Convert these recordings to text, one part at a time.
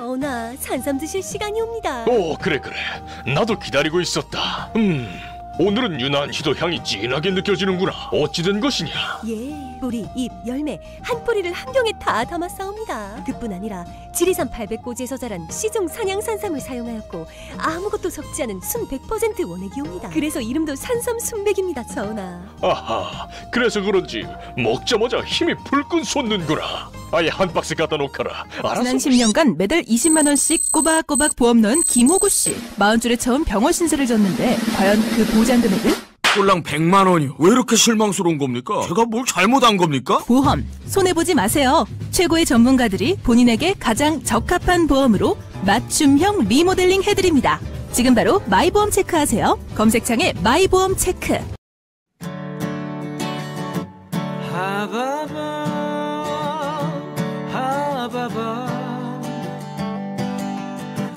전하, 산삼 드실 시간이 옵니다. 오, 그래. 나도 기다리고 있었다. 오늘은 유난 희도 향이 진하게 느껴지는구나. 어찌된 것이냐? 예, 뿌리, 잎, 열매 한 뿌리를 한 병에 다 담아싸옵니다. 그뿐 아니라 지리산 800고지에서 자란 시중 산양산삼을 사용하였고 아무것도 섞지 않은 순 100% 원액이옵니다. 그래서 이름도 산삼순백입니다, 전하. 아하, 그래서 그런지 먹자마자 힘이 불끈 솟는구나. 아예 한 박스 갖다 놓거라. 알았어? 지난 10년간 매달 20만 원씩 꼬박꼬박 보험 넣은 김호구 씨. 마흔줄에 처음 병원 신세를 졌는데 과연 그 보장 금액은? 꼴랑 100만 원이요. 왜 이렇게 실망스러운 겁니까? 제가 뭘 잘못한 겁니까? 보험, 손해보지 마세요. 최고의 전문가들이 본인에게 가장 적합한 보험으로 맞춤형 리모델링 해드립니다. 지금 바로 마이보험체크 하세요. 검색창에 마이보험체크.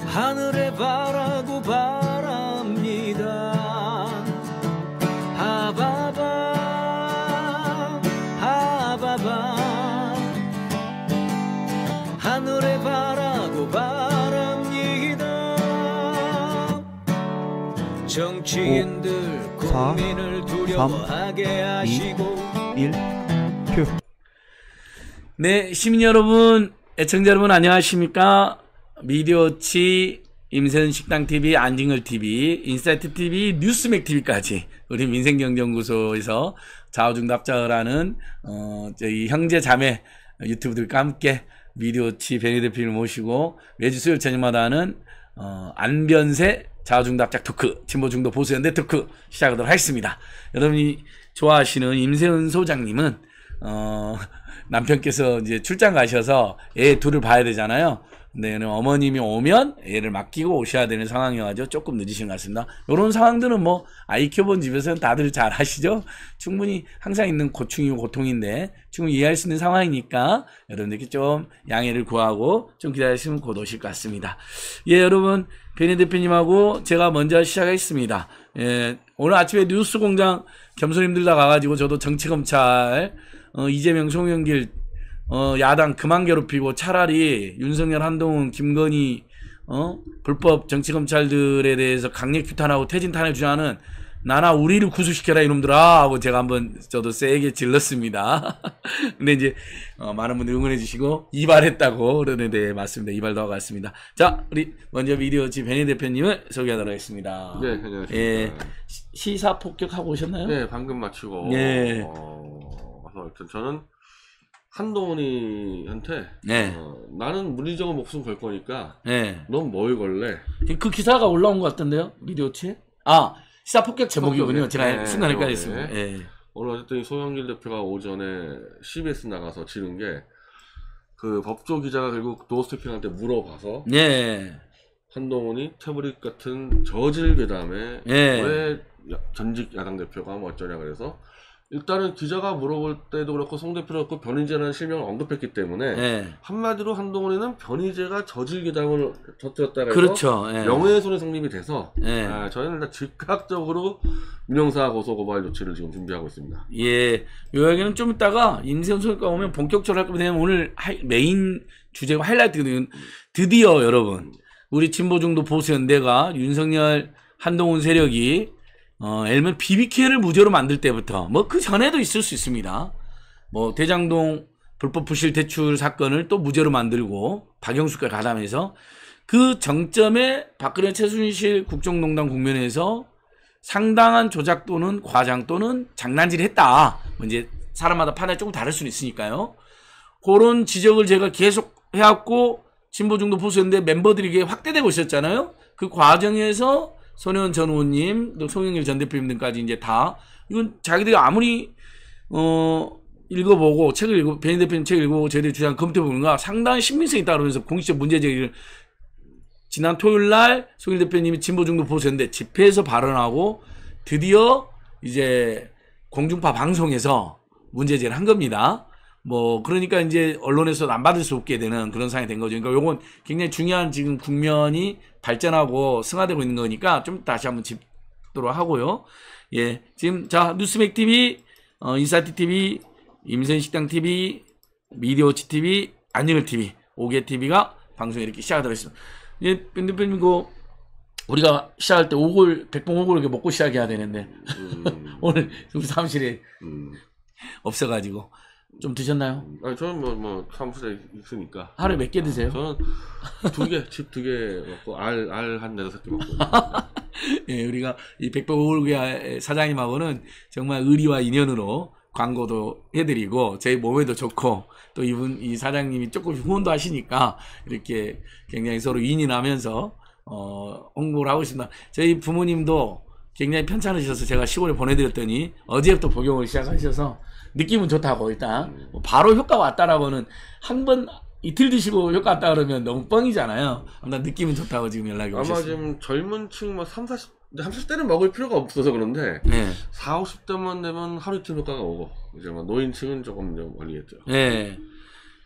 하늘에 바라고 바랍니다. 하바바 하늘에 바라고 바랍니다. 정치인들 5, 국민을 두려워하게 3, 하시고 1, 큐. 네, 시민 여러분, 애청자 여러분 안녕하십니까? 미디어치, 임세은 식당TV, 안진걸TV, 인사이트TV, 뉴스맥TV까지 우리 민생경제연구소에서 좌우중답자라는 저희 형제 자매 유튜브들과 함께 미디어치 변희재 대표님을 모시고 매주 수요일 저녁마다 하는 안변세 좌우중답자 토크, 진보중도 보수연대 토크 시작하도록 하겠습니다. 여러분이 좋아하시는 임세은 소장님은 남편께서 이제 출장 가셔서 애 둘을 봐야 되잖아요. 네, 어머님이 오면 얘를 맡기고 오셔야 되는 상황이어서 조금 늦으신 것 같습니다. 이런 상황들은 뭐 아이 키워본 집에서는 다들 잘 아시죠? 충분히 항상 있는 고충이고 고통인데 충분히 이해할 수 있는 상황이니까 여러분들께 좀 양해를 구하고 좀 기다리시면 곧 오실 것 같습니다. 예, 여러분 변희 대표님하고 제가 먼저 시작하겠습니다. 예, 오늘 아침에 뉴스공장 겸손 힘들다 가가지고 저도 정치검찰 이재명, 송영길 야당 그만 괴롭히고 차라리 윤석열, 한동훈, 김건희 불법 정치검찰들에 대해서 강력 규탄하고 퇴진 탄핵 주장하는 나나 우리를 구속시켜라 이놈들아 하고 제가 한번 저도 세게 질렀습니다. 근데 이제 많은 분들 응원해 주시고 이발했다고 그러는데 네, 맞습니다. 이발도 하고 왔습니다. 자, 우리 먼저 미디어지 변희 대표님을 소개하도록 하겠습니다. 네, 안녕하십니까. 예, 시사 폭격하고 오셨나요? 네, 방금 마치고. 네. 하여튼 저는 한동훈이한테 네. 나는 물리적으로 목숨 걸 거니까 네. 넌 뭘 걸래? 그 기사가 올라온 것 같던데요? 미디어치에? 아, 시사 폭격 제목이군요. 제가 네, 순간 헷갈렸습니다. 네. 네. 오늘 어쨌든 송영길 대표가 오전에 CBS 나가서 지른 게 그 법조 기자가 결국 도어스태핑한테 물어봐서 네. 한동훈이 태블릿 같은 저질 괴담에 네. 왜 전직 야당 대표가 뭐 어쩌냐 그래서 일단은 기자가 물어볼 때도 그렇고 송 대표도 그렇고 변희재라는 실명을 언급했기 때문에 네. 한마디로 한동훈이는 변희재가 저질 괴담을 저질렀다고 해서 그렇죠. 네. 명예훼손의 성립이 돼서 네. 아, 저희는 일단 즉각적으로 민형사 고소고발 조치를 지금 준비하고 있습니다. 예, 이 이야기는 좀 이따가 임세은 소식과 오면 본격적으로 할 겁니다. 오늘 메인 주제가 하이라이트거든요. 드디어 여러분 우리 진보중도 보수연대가 윤석열 한동훈 세력이 예를 들면 BBK를 무죄로 만들 때부터 뭐 그 전에도 있을 수 있습니다. 뭐 대장동 불법 부실 대출 사건을 또 무죄로 만들고 박영수까지 가담해서 그 정점에 박근혜 최순실 국정농단 국면에서 상당한 조작 또는 과장 또는 장난질을 했다. 뭐 이제 사람마다 판단이 조금 다를 수는 있으니까요. 그런 지적을 제가 계속 해왔고 진보중도 보수연대 멤버들이 이게 확대되고 있었잖아요. 그 과정에서 손혜원 전 의원님, 또 송영길 전 대표님 등까지 이제 다, 이건 자기들이 아무리, 읽어보고, 책을 읽고, 변희 대표님 책을 읽어보고, 저희들이 주장 검토해보는 거야. 상당히 신빙성이 있다 그러면서 공식적 문제제기를, 지난 토요일 날, 송영길 대표님이 진보중도 보수연대 집회에서 발언하고, 드디어, 이제, 공중파 방송에서 문제제기를 한 겁니다. 뭐, 그러니까 이제, 언론에서도 안 받을 수 없게 되는 그런 상황이 된 거죠. 그러니까 요건 굉장히 중요한 지금 국면이, 발전하고 승화되고 있는 거니까 좀 다시 한번 짚도록 하고요. 예, 지금 자 뉴스맥 TV, 인사이트 TV, 임세은 식당 TV, 미디어치 TV, 안진걸 TV 5개 TV가 방송에 이렇게 시작하도록 했습니다. 예, 밴드님 이거 우리가 시작할 때 오골, 백봉 오골 이렇게 먹고 시작해야 되는데 오늘 우리 사무실에 없어가지고. 좀 드셨나요? 아, 저는 뭐 사무실에 있으니까. 하루에 몇 개 드세요? 저는 2개, 칩 2개 먹고 알 한 4-5개 먹고. 예, 우리가 이 백봉 오골 사장님하고는 정말 의리와 인연으로 광고도 해드리고 제 몸에도 좋고 또 이분 이 사장님이 조금 후원도 하시니까 이렇게 굉장히 서로 인이 나면서 홍보를 하고 있습니다. 저희 부모님도 굉장히 편찮으셔서 제가 시골에 보내드렸더니 어제부터 복용을 시작하셔서 느낌은 좋다고 일단 바로 효과 왔다라고는 한 번 이틀 드시고 효과 왔다 그러면 너무 뻥이잖아요. 아마 느낌은 좋다고 지금 연락이 오셨어요. 아마 지금 젊은 층 뭐 30대는 먹을 필요가 없어서 그런데 네. 40, 50대만 되면 하루 이틀 효과가 오고 이제 막 노인층은 조금 걸리겠죠. 네,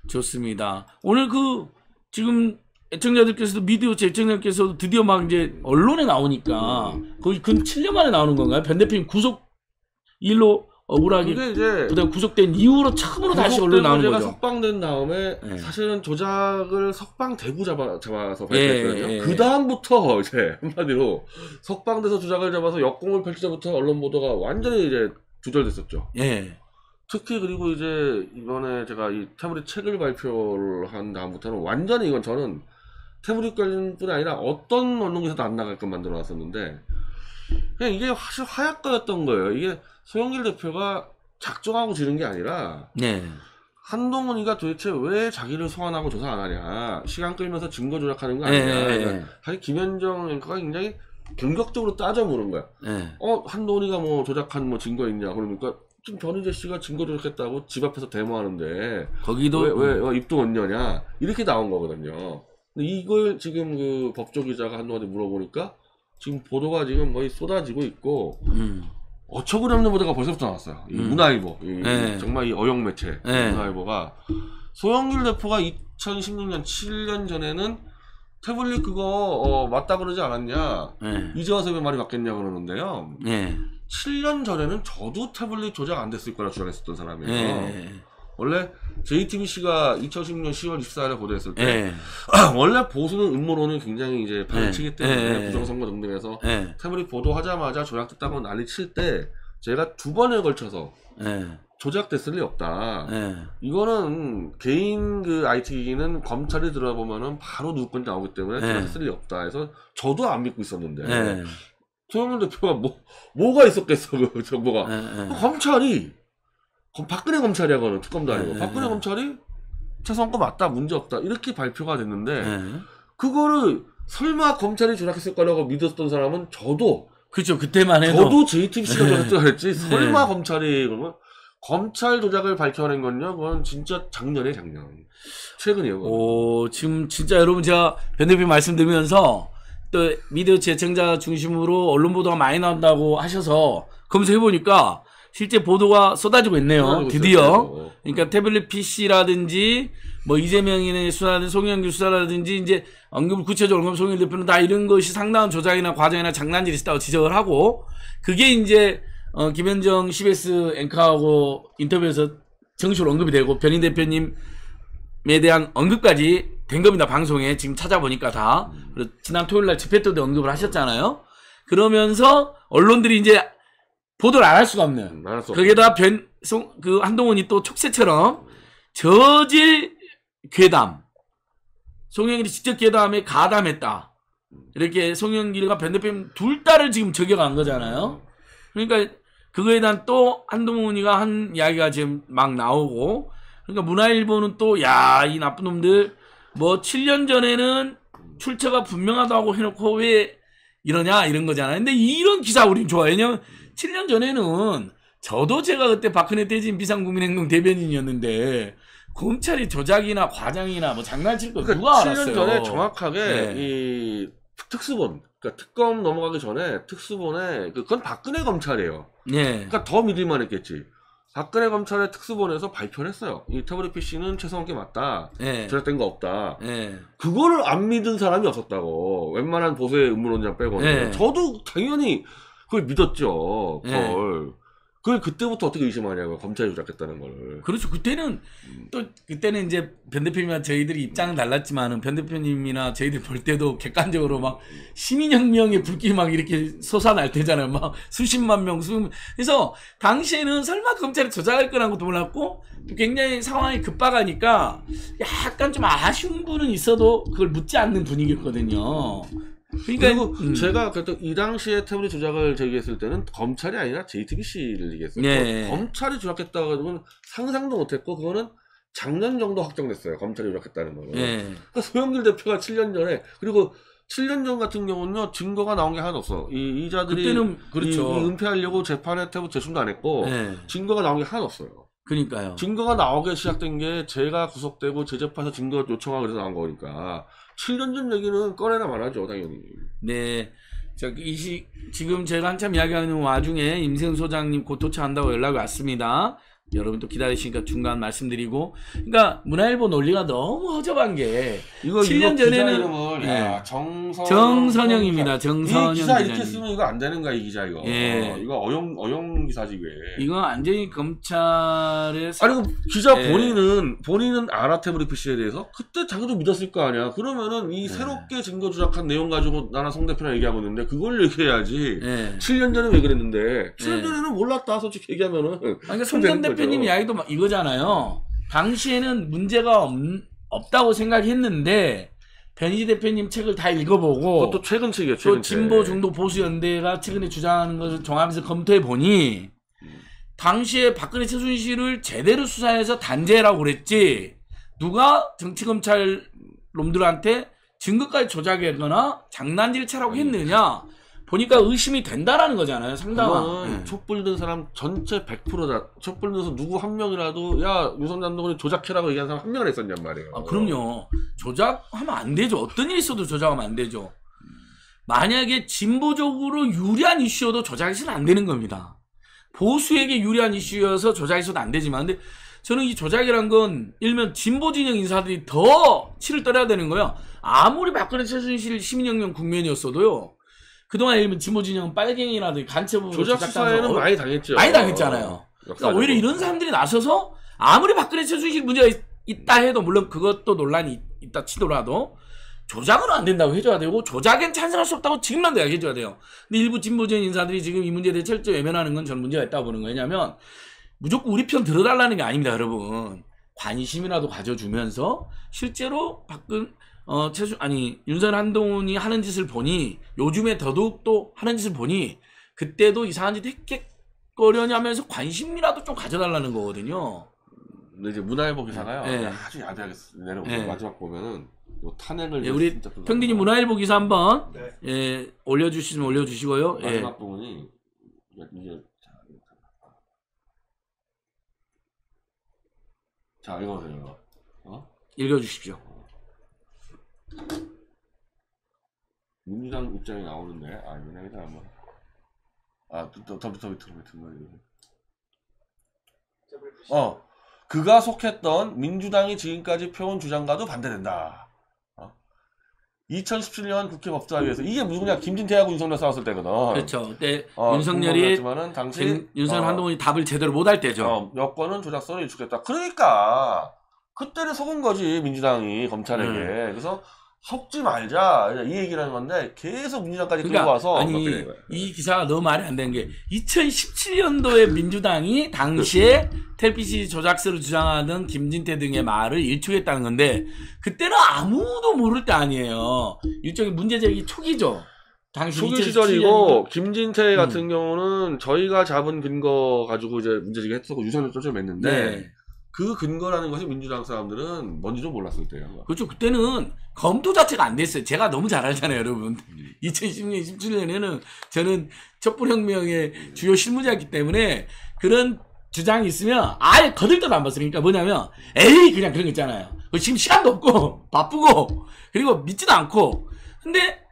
좋습니다. 오늘 그 지금 애청자들께서도 미디어 애청자들께서도 드디어 막 이제 언론에 나오니까 거의 근 7년 만에 나오는 건가요? 변 대표님 구속 일로 억울하게 구속된 이후로 처음으로 다시 언론 나오는 거죠. 문제가 석방된 다음에 네. 사실은 조작을 석방되고 잡아서 발표했거든요. 그 다음부터 이제 한마디로 석방돼서 조작을 잡아서 역공을 펼칠 때부터 언론 보도가 완전히 이제 조절됐었죠. 예. 특히 그리고 이제 이번에 제가 이 태블릿 책을 발표를 한 다음부터는 완전히 이건 저는 태블릿 관련뿐 아니라 어떤 언론에서도 안 나갈끔 만들어놨었는데 그냥 이게 사실 화약거였던 거예요. 이게 송영길 대표가 작정하고 지른 게 아니라 네. 한동훈이가 도대체 왜 자기를 소환하고 조사 안 하냐, 시간 끌면서 증거 조작하는 거 아니냐. 네. 그러니까 사실 김현정 앵커가 굉장히 공격적으로 따져 물은 거야. 네. 한동훈이가 뭐 조작한 뭐 증거 있냐 그러니까 지금 변희재 씨가 증거 조작했다고 집 앞에서 데모하는데 거기도 왜 입동 언녀냐 이렇게 나온 거거든요. 근데 이걸 지금 그 법조 기자가 한동훈한테 물어보니까 지금 보도가 지금 거의 쏟아지고 있고 어처구니 없는 보도가 벌써부터 나왔어요. 이 문화일보, 이 정말 이 어용 매체 문화일보가 송영길 대표가 2016년 7년 전에는 태블릿 그거 맞다 그러지 않았냐 이제 와서 왜 말이 맞겠냐 그러는데요. 7년 전에는 저도 태블릿 조작 안 됐을 거라 주장했었던 사람이에요. 원래 JTBC가 2016년 10월 24일에 보도했을 때 원래 보수는 음모론을 굉장히 이제 파헤치기 때문에 부정선거 등등에서 태블릿 보도하자마자 조작됐다고 난리 칠 때 제가 2번에 걸쳐서 조작됐을 리 없다. 이거는 개인 그 IT기기는 검찰이 들어보면은 바로 누구 건지 나오기 때문에 조작됐을 리 없다 해서 저도 안 믿고 있었는데 송영길 대표가 뭐가 있었겠어 그 정보가. 박근혜 검찰이야 그건 특검도 아니고 박근혜 검찰이 최소한 거 맞다 문제없다 이렇게 발표가 됐는데 그거를 설마 검찰이 조작했을 거라고 믿었던 사람은 저도 그렇죠. 그때만 해도 저도 JTBC가 조작했다고 했지 설마 검찰이 그러면 검찰 조작을 밝혀낸 건요 그건 진짜 작년 최근이에요. 오, 지금 진짜 여러분 제가 변 대표님 말씀드리면서 또 미디어 재청자 중심으로 언론 보도가 많이 나온다고 하셔서 검색해보니까 실제 보도가 쏟아지고 있네요. 드디어. 그러니까 태블릿 PC라든지 뭐 이재명의 수사라든지 송영길 수사라든지 이제 언급을 구체적으로 언급 송영길 대표는 다 이런 것이 상당한 조작이나 과정이나 장난질이 있었다고 지적을 하고 그게 이제 김현정 CBS 앵커하고 인터뷰에서 정식으로 언급이 되고 변인 대표님에 대한 언급까지 된 겁니다. 방송에 지금 찾아보니까 다. 그리고 지난 토요일날 집회 때도 언급을 하셨잖아요. 그러면서 언론들이 이제 보도를 안 할 수가 없네요. 거기에다 한동훈이 또 촉새처럼 저질 괴담, 송영길이 직접 괴담에 가담했다. 이렇게 송영길과 변 대표님 둘 다를 지금 저격한 거잖아요. 그러니까 그거에 대한 또 한동훈이가 한 이야기가 지금 막 나오고 그러니까 문화일보는 또 야, 이 나쁜 놈들 뭐 7년 전에는 출처가 분명하다고 해놓고 왜 이러냐 이런 거잖아요. 근데 이런 기사 우린 좋아해요. 왜냐면 7년 전에는 저도 제가 그때 박근혜 때진 비상국민행동 대변인이었는데 검찰이 조작이나 과장이나 뭐 장난칠 거 그러니까 누가 7년 알았어요. 7년 전에 정확하게 이 특수본 그러니까 특검 넘어가기 전에 특수본에 그건 박근혜 검찰이에요. 그러니까 더 믿을만 했겠지. 박근혜 검찰의 특수본에서 발표를 했어요. 이 태블릿 PC는 최소한 게 맞다. 조작된 거 없다. 그거를 안 믿은 사람이 없었다고. 웬만한 보수의 음모론자 빼고는. 저도 당연히 그걸 믿었죠. 그걸 그때부터 어떻게 의심하냐고, 검찰이 조작했다는 걸. 그렇죠. 그때는 또 그때는 이제 변 대표님이나 저희들이 입장은 달랐지만은 변 대표님이나 저희들 볼 때도 객관적으로 막 시민혁명의 불길이 막 이렇게 솟아날 때잖아요. 막 수십만 명, 수십만. 그래서 당시에는 설마 검찰이 조작할 거라는 것도 몰랐고 또 굉장히 상황이 급박하니까 약간 좀 아쉬운 분은 있어도 그걸 묻지 않는 분위기였거든요. 그러니까 그리고 제가 그때 이 당시에 태블릿 조작을 제기했을 때는 검찰이 아니라 JTBC를 얘기했어요. 네. 검찰이 조작했다고 하면 상상도 못했고 그거는 작년 정도 확정됐어요. 검찰이 조작했다는 거는. 네. 그러니까 송영길 대표가 7년 전에 그리고 7년 전 같은 경우는요 증거가 나온 게 하나도 없어. 이 이자들이 그때는 그렇죠. 은폐하려고 재판에 태블릿 제출도 안 했고 네. 증거가 나온 게 하나도 없어요. 그러니까요. 증거가 나오게 시작된 게 제가 구속되고 재재판에서 증거 요청하고 그래서 나온 거니까 7년 전 얘기는 꺼내나 말하죠, 당연히. 네. 자, 지금 제가 한참 이야기하는 와중에 임세은 소장님 곧 도착한다고 연락이 왔습니다. 여러분 또 기다리시니까 중간 말씀드리고. 그러니까 문화일보 논리가 너무 허접한 게 이거 7년 전에는 이름을, 예. 야, 정선영입니다. 정선영 이 기사 이렇게 쓰면 이거 안 되는 거야, 이 기자 이거. 예. 이거 어용 기사지 왜. 이거 완전히 검찰의 아니 기자 예. 본인은 알아 태블릿 PC에 대해서 그때 자기도 믿었을 거 아니야. 그러면은 이 예. 새롭게 증거 조작한 내용 가지고 나랑 송 대표랑 얘기하고 있는데 그걸 얘기해야지. 예. 7년 전에 왜 그랬는데 7년 전에는 몰랐다 솔직히 얘기하면은. 그러니까 송 대표님 이야기도 막 이거잖아요. 당시에는 문제가 없다고 생각했는데 변희재 대표님 책을 다 읽어보고 그것도 최근 책이에요. 최근 또 진보 중도 보수 연대가 최근에 주장하는 것을 종합해서 검토해보니 당시에 박근혜 최순실을 제대로 수사해서 단죄라고 그랬지 누가 정치검찰 놈들한테 증거까지 조작했거나 장난질 차라고 했느냐 보니까 의심이 된다라는 거잖아요. 상당한 촛불 든 사람 전체 100%다. 촛불 들어서 누구 한 명이라도 야 유선 감독은 조작해라고 얘기한 사람 한 명을 했었냔 말이에요. 아, 그럼요. 조작하면 안 되죠. 어떤 일이 있어도 조작하면 안 되죠. 만약에 진보적으로 유리한 이슈여도 조작해서는 안 되는 겁니다. 보수에게 유리한 이슈여서 조작해서도 안 되지만 근데 저는 이 조작이란 건 일면 진보 진영 인사들이 더 치를 떨어야 되는 거예요. 아무리 박근혜 최순실 시민혁명 국면이었어도요. 그동안 예를 들면 진보진영은 빨갱이라든지 간첩으로 조작 수사에는 많이 당했죠. 많이 당했잖아요. 그러니까 오히려 이런 사람들이 나서서 아무리 박근혜 최순실 문제가 있다 해도 물론 그것도 논란이 있다 치더라도 조작은 안 된다고 해줘야 되고 조작엔 찬성할 수 없다고 지금만 이야기해줘야 돼요. 근데 일부 진보진 인사들이 지금 이 문제에 대해 철저히 외면하는 건 저는 문제가 있다고 보는 거예요. 왜냐하면 무조건 우리 편 들어달라는 게 아닙니다. 여러분. 관심이라도 가져주면서 실제로 윤석열 한동훈이 하는 짓을 보니 요즘에 더더욱 또 하는 짓을 보니 그때도 이상한 짓 했겠거려냐면서 관심이라도 좀 가져달라는 거거든요. 근데 이제 문화일보 기사가요. 네. 아주 야대하게 내려오고 네. 마지막 보면은 뭐 탄핵을 네, 우리 평균님 문화일보 기사 한번 네. 예, 올려주시면 올려주시고요. 마지막 예. 부분이 이제 자 읽어보세요. 어? 읽어주십시오. 민주당 입장이 나오는데 아 민주당이다 한번 그가 속했던 민주당이 지금까지 펴온 주장과도 반대된다. 2017년 국회 법사위에서 이게 무슨 그냥 김진태하고 윤석열 싸웠을 때거든. 그렇죠. 그때 윤석열이 당시 윤석열 한동훈이 답을 제대로 못할 때죠. 여권은 조작설을 일축했다. 그러니까 그때는 속은 거지 민주당이 검찰에게. 그래서 속지 말자 이 얘기를 하는 건데 계속 민주당까지 그러니까, 끌고 와서 아니 이 기사가 너무 말이 안 되는 게 2017년도에 민주당이 당시에 태블릿 조작설을 주장하던 김진태 등의 말을 일축했다는 건데 그때는 아무도 모를 때 아니에요. 일종의 문제제기 초기죠. 초기 시절이고 김진태 같은 경우는 저희가 잡은 근거 가지고 이제 문제제기 했었고 유선을 쫓아냈는데 네. 그 근거라는 것이 민주당 사람들은 뭔지 좀 몰랐을 때요. 그렇죠. 그때는 검토 자체가 안 됐어요. 제가 너무 잘 알잖아요, 여러분. 2016년, 17년에는 저는 촛불혁명의 주요 실무자였기 때문에 그런 주장이 있으면 아예 거들떠도 안 봤으니까 뭐냐면 에이 그냥 그런 거 있잖아요. 지금 시간도 없고 바쁘고 그리고 믿지도 않고 근데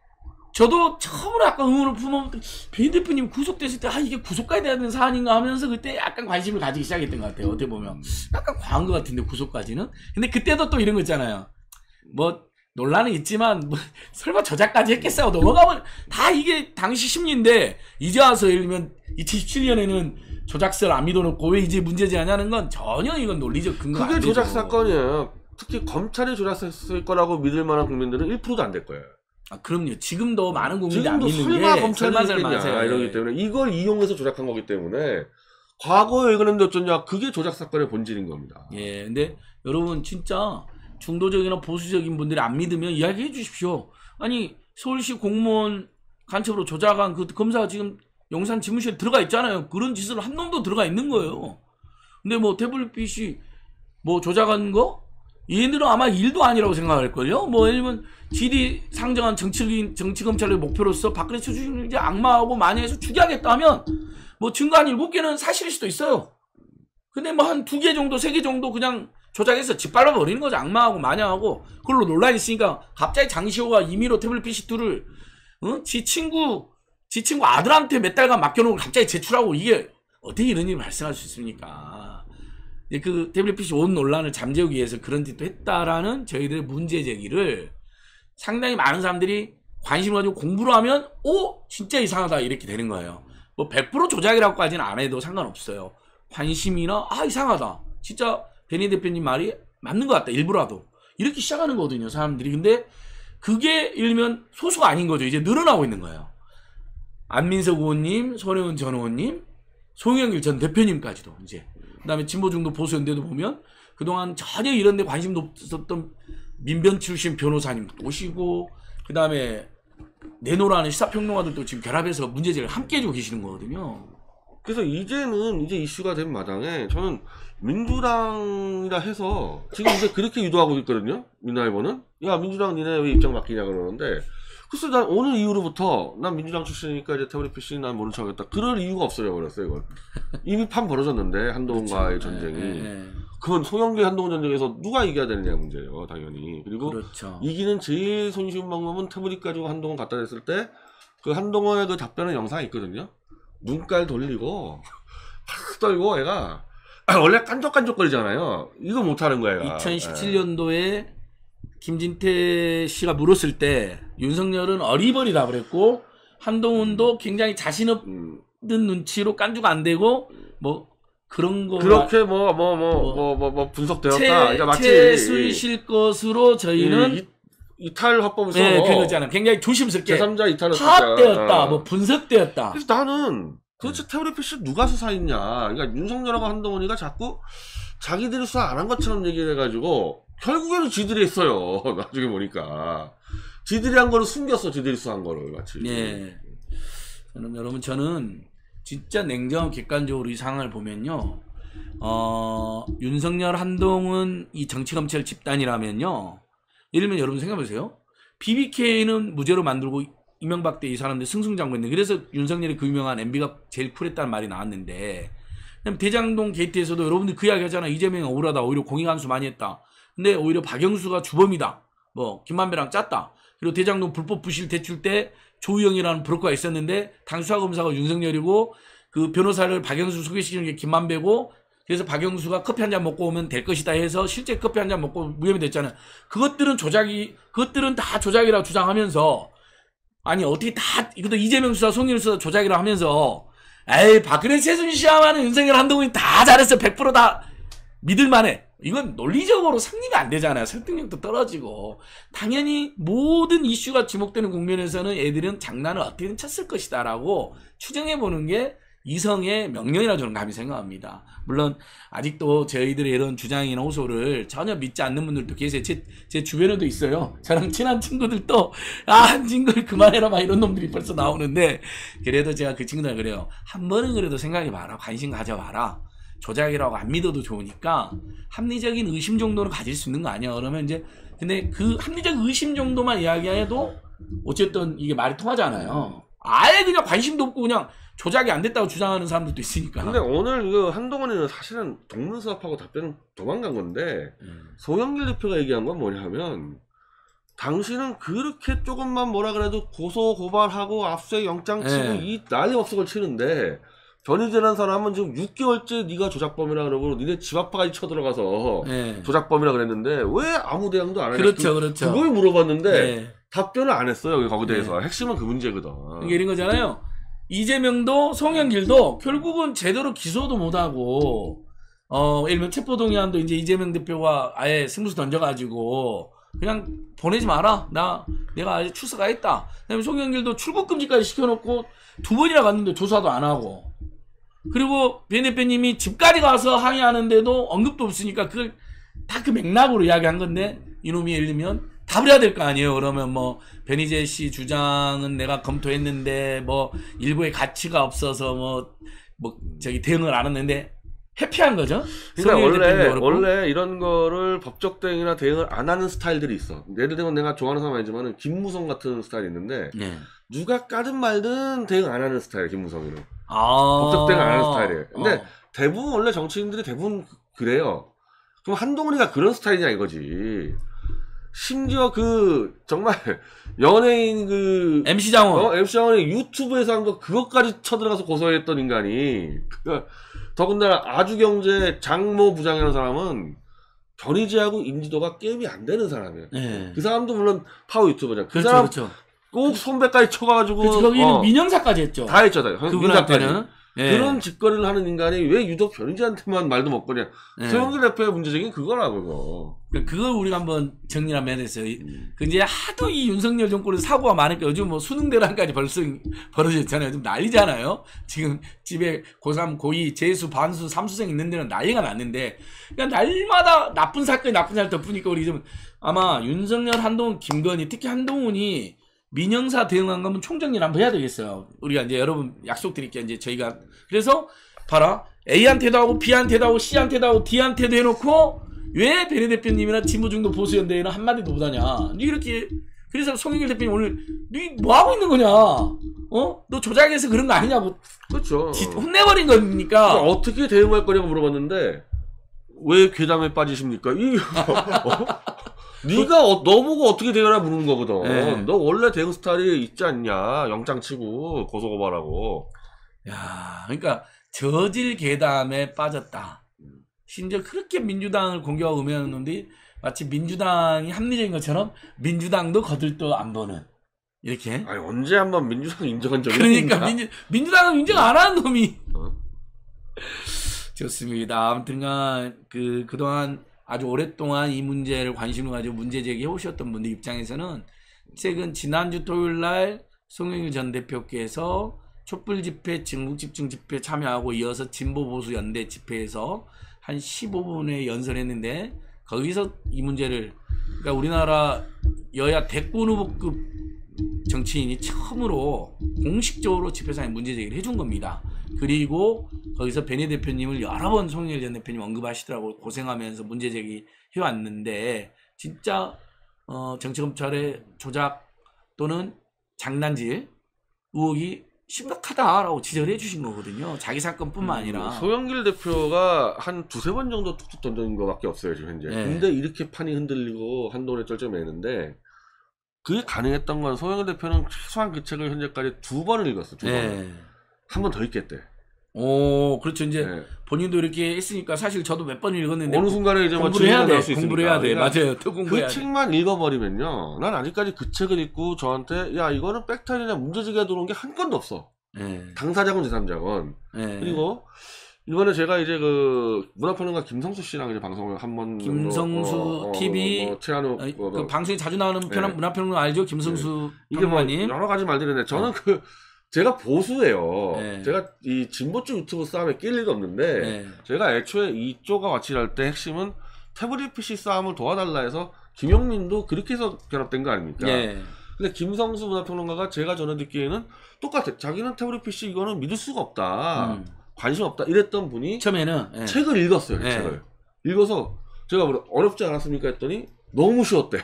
저도 처음으로 아까 의문을 품어보면 변희 대표님 구속됐을 때 아 이게 구속까지 돼야 되는 사안인가 하면서 그때 약간 관심을 가지기 시작했던 것 같아요. 어떻게 보면 약간 과한 것 같은데 구속까지는. 근데 그때도 또 이런 거 있잖아요. 뭐 논란은 있지만 뭐, 설마 저작까지 했겠어요. 넘어가면 다 이게 당시 심리인데 이제 와서 예를 들면 2017년에는 조작설 아미도 놓고 왜 이제 문제지 하냐는 건 전혀 이건 논리적 근거가 안 되죠. 그게 조작 사건이에요. 특히 검찰이 조작했을 거라고 믿을 만한 국민들은 1%도 안 될 거예요. 아 그럼요. 지금도 많은 국민들이 안 믿는 게 설마 검찰이 이러기 때문에 이걸 이용해서 조작한 거기 때문에 과거에 왜 그랬는데 어쩌냐, 그게 조작 사건의 본질인 겁니다. 예, 근데 여러분 진짜 중도적이나 보수적인 분들이 안 믿으면 이야기해 주십시오. 아니 서울시 공무원 간첩으로 조작한 그 검사가 지금 용산 지무실에 들어가 있잖아요. 그런 짓을 한 놈도 들어가 있는 거예요. 근데 뭐 태블릿 PC 뭐 조작한 거? 얘네들은 아마 일도 아니라고 생각할걸요? 뭐, 아니면, 지리 상정한 정치검찰의 목표로서 박근혜 수준을 이제 악마하고 만회해서 추기하겠다 하면, 뭐, 증거 한 7개는 사실일 수도 있어요. 근데 뭐, 한 2개 정도, 3개 정도 그냥 조작해서 짓밟아버리는 거죠. 악마하고 마녀하고. 그걸로 논란이 있으니까, 갑자기 장시호가 임의로 태블릿 PC2를, 어? 지 친구 아들한테 몇 달간 맡겨놓고 갑자기 제출하고, 이게, 어떻게 이런 일이 발생할 수 있습니까? 그 태블릿 PC 온 논란을 잠재우기 위해서 그런 짓도 했다라는 저희들의 문제 제기를 상당히 많은 사람들이 관심을 가지고 공부를 하면 오! 진짜 이상하다 이렇게 되는 거예요. 뭐 100% 조작이라고까지는 안 해도 상관없어요. 관심이나 아 이상하다. 진짜 변희 대표님 말이 맞는 것 같다. 일부라도. 이렇게 시작하는 거거든요. 사람들이. 근데 그게 일면 소수가 아닌 거죠. 이제 늘어나고 있는 거예요. 안민석 의원님, 손혜원 전 의원님, 송영길 전 대표님까지도 이제 그 다음에 진보중도 보수연대도 보면 그동안 전혀 이런 데 관심도 없었던 민변 출신 변호사님 오시고 그 다음에 내노라는 시사평론가들도 지금 결합해서 문제제기를 함께 해주고 계시는 거거든요. 그래서 이제는 이제 이슈가 된 마당에 저는 민주당이라 해서 지금 이제 그렇게 유도하고 있거든요. 민주일보는 야 민주당 니네 왜 입장 바뀌냐 그러는데 글쎄 난 오늘 이후로부터 난 민주당 출신이니까 이제 태블릿 PC 난 모른 척하겠다 그럴 이유가 없어요. 그랬어요. 이걸 이미 판 벌어졌는데 한동훈과의 그렇죠. 전쟁이 그건 송영길 한동훈 전쟁에서 누가 이겨야 되느냐 문제예요. 당연히. 그리고 그렇죠. 이기는 제일 손쉬운 방법은 태블릿 가지고 한동훈 갖다 댔을 때 그 한동훈의 그 답변의 영상이 있거든요. 눈깔 돌리고 팍 떨고 애가 원래 깐족깐족거리잖아요. 이거 못하는 거예요. 2017년도에 김진태 씨가 물었을 때 윤석열은 어리버리다 그랬고 한동훈도 굉장히 자신 없는 눈치로 깐죽 안 되고 뭐 그런 거 그렇게 뭐 분석되었다. 이게 마치 채수이실 것으로 저희는 이탈 화법을 써서 네, 그런 거잖아요. 굉장히 조심스럽게 제3자 이탈을 파악되었다. 뭐 분석되었다. 그래서 나는 도대체 태블릿 PC 누가 수사했냐. 그러니까 윤석열하고 한동훈이가 자꾸 자기들이 수사 안 한 것처럼 얘기를 해가지고 결국에는 지들이 했어요. 나중에 보니까 지들이 한 거를 숨겼어. 지들이 수사한 거를 마치. 네. 그럼 여러분 저는 진짜 냉정하고 객관적으로 이 상황을 보면요. 윤석열 한동훈 이 정치검찰 집단이라면요. 예를 들면 여러분 생각해보세요. BBK는 무죄로 만들고 이명박 때 이 사람들 승승장구했는데 그래서 윤석열이 그 유명한 MB가 제일 쿨했다는 말이 나왔는데 대장동 게이트에서도 여러분들 그 이야기 하잖아. 이재명이 억울하다. 오히려 공익안수 많이 했다. 근데 오히려 박영수가 주범이다. 뭐 김만배랑 짰다. 그리고 대장동 불법 부실 대출 때 조우영이라는 브로커가 있었는데 당수사 검사가 윤석열이고 그 변호사를 박영수 소개시키는 게 김만배고 그래서 박영수가 커피 한 잔 먹고 오면 될 것이다 해서 실제 커피 한 잔 먹고 무혐의 됐잖아요. 그것들은 다 조작이라고 주장하면서 아니 어떻게 다 이것도 이재명 수사, 송영길 수사 조작이라고 하면서 에이 박근혜 최순실 씨와는 윤석열 한동훈이 다 잘했어. 100% 다 믿을만해. 이건 논리적으로 상립이 안 되잖아요. 설득력도 떨어지고 당연히 모든 이슈가 지목되는 국면에서는 애들은 장난을 어떻게든 쳤을 것이다 라고 추정해보는 게 이성의 명령이라고 저는 감히 생각합니다. 물론 아직도 저희들의 이런 주장이나 호소를 전혀 믿지 않는 분들도 계세요. 제 주변에도 있어요. 저랑 친한 친구들도 아 안진걸 그만해라 막 이런 놈들이 벌써 나오는데 그래도 제가 그 친구들 그래요. 한 번은 그래도 생각해봐라. 관심 가져봐라. 조작이라고 안 믿어도 좋으니까 합리적인 의심 정도는 가질 수 있는 거 아니야. 그러면 이제 근데 그 합리적 의심 정도만 이야기해도 어쨌든 이게 말이 통하잖아요. 아예 그냥 관심도 없고 그냥 조작이 안 됐다고 주장하는 사람들도 있으니까. 근데 오늘 그 한동훈이는 사실은 동문서합하고 답변은 도망간 건데 송영길 대표가 얘기한 건 뭐냐 하면 당신은 그렇게 조금만 뭐라 그래도 고소 고발하고 압수에 영장 치고 이 난리 없을 치는데 변희재라는 사람은 지금 6개월째 네가 조작범이라 그러고 니네 집 앞까지 쳐들어가서 조작범이라 그랬는데 왜 아무 대응도 안 했냐. 그렇죠. 그걸 물어봤는데 답변을 안 했어요. 거기에 대해서. 핵심은 그 문제거든. 이게 이런 거잖아요. 이재명도 송영길도 결국은 제대로 기소도 못하고 예를 들면 체포동의안도 이제 이재명 대표가 아예 승부수 던져가지고 그냥 보내지 마라, 내가 아직 출석하겠다. 그다음에 송영길도 출국금지까지 시켜놓고 두 번이나 갔는데 조사도 안 하고, 그리고 변 대표님이 집까지 가서 항의하는데도 언급도 없으니까 그걸 다 그 맥락으로 이야기한 건데, 이놈이 예를 들면 답을 해야 될 거 아니에요. 그러면 뭐 변희재 씨 주장은 내가 검토했는데 뭐 일부의 가치가 없어서 뭐 저기 대응을 안 했는데 회피한 거죠. 그러니까 원래 이런 거를 법적 대응이나 대응을 안 하는 스타일들이 있어. 예를 들면 내가 좋아하는 사람 아니지만 김무성 같은 스타일이 있는데, 네. 누가 까든 말든 대응 안 하는 스타일, 김무성이는. 법적 대응 안 하는 스타일이에요. 근데 대부분 원래 정치인들이 대부분 그래요. 그럼 한동훈이가 그런 스타일이냐 이거지. 심지어 그 정말 연예인 그 MC 장원, MC 장원이 유튜브에서 한 거 그것까지 쳐들어가서 고소했던 인간이, 그러니까 더군다나 아주경제 장모 부장이라는 사람은 변희재하고 인지도가 게임이 안 되는 사람이에요. 네. 그 사람도 물론 파워 유튜버잖아요. 그 사람 그렇죠. 꼭 손배까지 쳐가지고 거기는 민영사까지 했죠. 다 했죠, 다. 민영사까지. 네. 그런 짓거리를 하는 인간이 왜 유독 변희재한테만 말도 못 거냐. 네. 송영길 대표의 문제적인 그거라고, 그거. 그걸 우리가 한번 정리를 한번 해야 됐어요. 이제 하도 이 윤석열 정권에서 사고가 많으니까 요즘 뭐 수능 대란까지 벌써 벌어졌잖아요. 좀 난리잖아요. 지금 집에 고3, 고2, 재수, 반수, 삼수생 있는 데는 난리가 났는데, 그러니까 날마다 나쁜 사건이 나쁜 사건 덮으니까 우리 좀 아마 윤석열, 한동훈, 김건희, 특히 한동훈이 민영사 대응한 거면 총정리를 한번 해야 되겠어요. 우리가 이제 여러분 약속드릴게요. 이제 저희가 그래서 봐라, A한테도 하고 B한테도 하고 C한테도 하고 D한테도 해놓고 왜 변희 대표님이나 진보중도 보수연대에는 한마디도 못하냐. 이렇게 그래서 송영길 대표님 오늘 너 뭐 하고 있는 거냐? 너 조작해서 그런 거 아니냐고. 그렇죠. 혼내버린 거니까. 어떻게 대응할 거냐고 물어봤는데 왜 괴담에 빠지십니까? 너보고 어떻게 대응하라 물은 거거든. 네. 너 원래 대응 스타일이 있지 않냐. 영장 치고 고소고발하고. 야, 그러니까 저질 괴담에 빠졌다. 심지어 그렇게 민주당을 공격하고 음해하는데 마치 민주당이 합리적인 것처럼 민주당도 거들떠 안 보는. 이렇게. 아니, 언제 한번 민주당 인정한 적이 있는가? 그러니까 민주당은 인정 안 하는 놈이. 좋습니다. 아무튼간 그동안 아주 오랫동안 이 문제를 관심을 가지고 문제 제기해 오셨던 분들 입장에서는 최근 지난주 토요일날 송영길 전 대표께서 촛불집회, 전국집중집회 참여하고 이어서 진보보수연대 집회에서 한 15분에 연설했는데, 거기서 이 문제를, 그러니까 우리나라 여야 대권 후보급 정치인이 처음으로 공식적으로 집회상에 문제 제기를 해준 겁니다. 그리고 거기서 변희 대표님을 여러 번 송영길 전 대표님 언급하시더라고. 고생하면서 문제 제기해왔는데 진짜 정치검찰의 조작 또는 장난질 의혹이 심각하다라고 지적을 해주신 거거든요. 자기 사건뿐만 아니라. 송영길 대표가 한 두세 번 정도 툭툭 던지는 것밖에 없어요 지금 현재. 네. 근데 이렇게 판이 흔들리고 한동훈에 쩔쩔매는데, 그게 가능했던 건 송영길 대표는 최소한 그 책을 현재까지 두 번을 읽었어. 두 번을. 네. 한 번 더 읽겠대. 오, 그렇죠. 이제 네. 본인도 이렇게 했으니까. 사실 저도 몇 번 읽었는데 어느 순간에 이제 공부를 해야 돼. 공부를 해야 돼. 맞아요. 또 공부해야 돼. 그 책만 읽어버리면요. 난 아직까지 그 책을 읽고 저한테 야 이거는 백탈이나 문제제기가 들어온 게 한 건도 없어. 네. 당사자건 제3자건. 네. 그리고 이번에 제가 이제 그 문화평론가 김성수 씨랑 이제 방송을 한번 김성수 TV 그 방송이 자주 나오는 편한. 네. 문화평론가 알죠? 김성수. 네. 이게 뭐 여러 가지 말들인데 저는 그 제가 보수예요. 네. 제가 이 진보 쪽 유튜브 싸움에 낄 일도 없는데, 네. 제가 애초에 이쪽과 같이 일할 때 핵심은 태블릿 PC 싸움을 도와달라 해서 김용민도 그렇게 해서 결합된 거 아닙니까? 네. 근데 김성수 문화평론가가 제가 전해 듣기에는 똑같아. 자기는 태블릿 PC 이거는 믿을 수가 없다. 관심 없다 이랬던 분이 처음에는 네. 책을 읽었어요. 네. 책을 읽어서 제가 어렵지 않았습니까 했더니 너무 쉬웠대.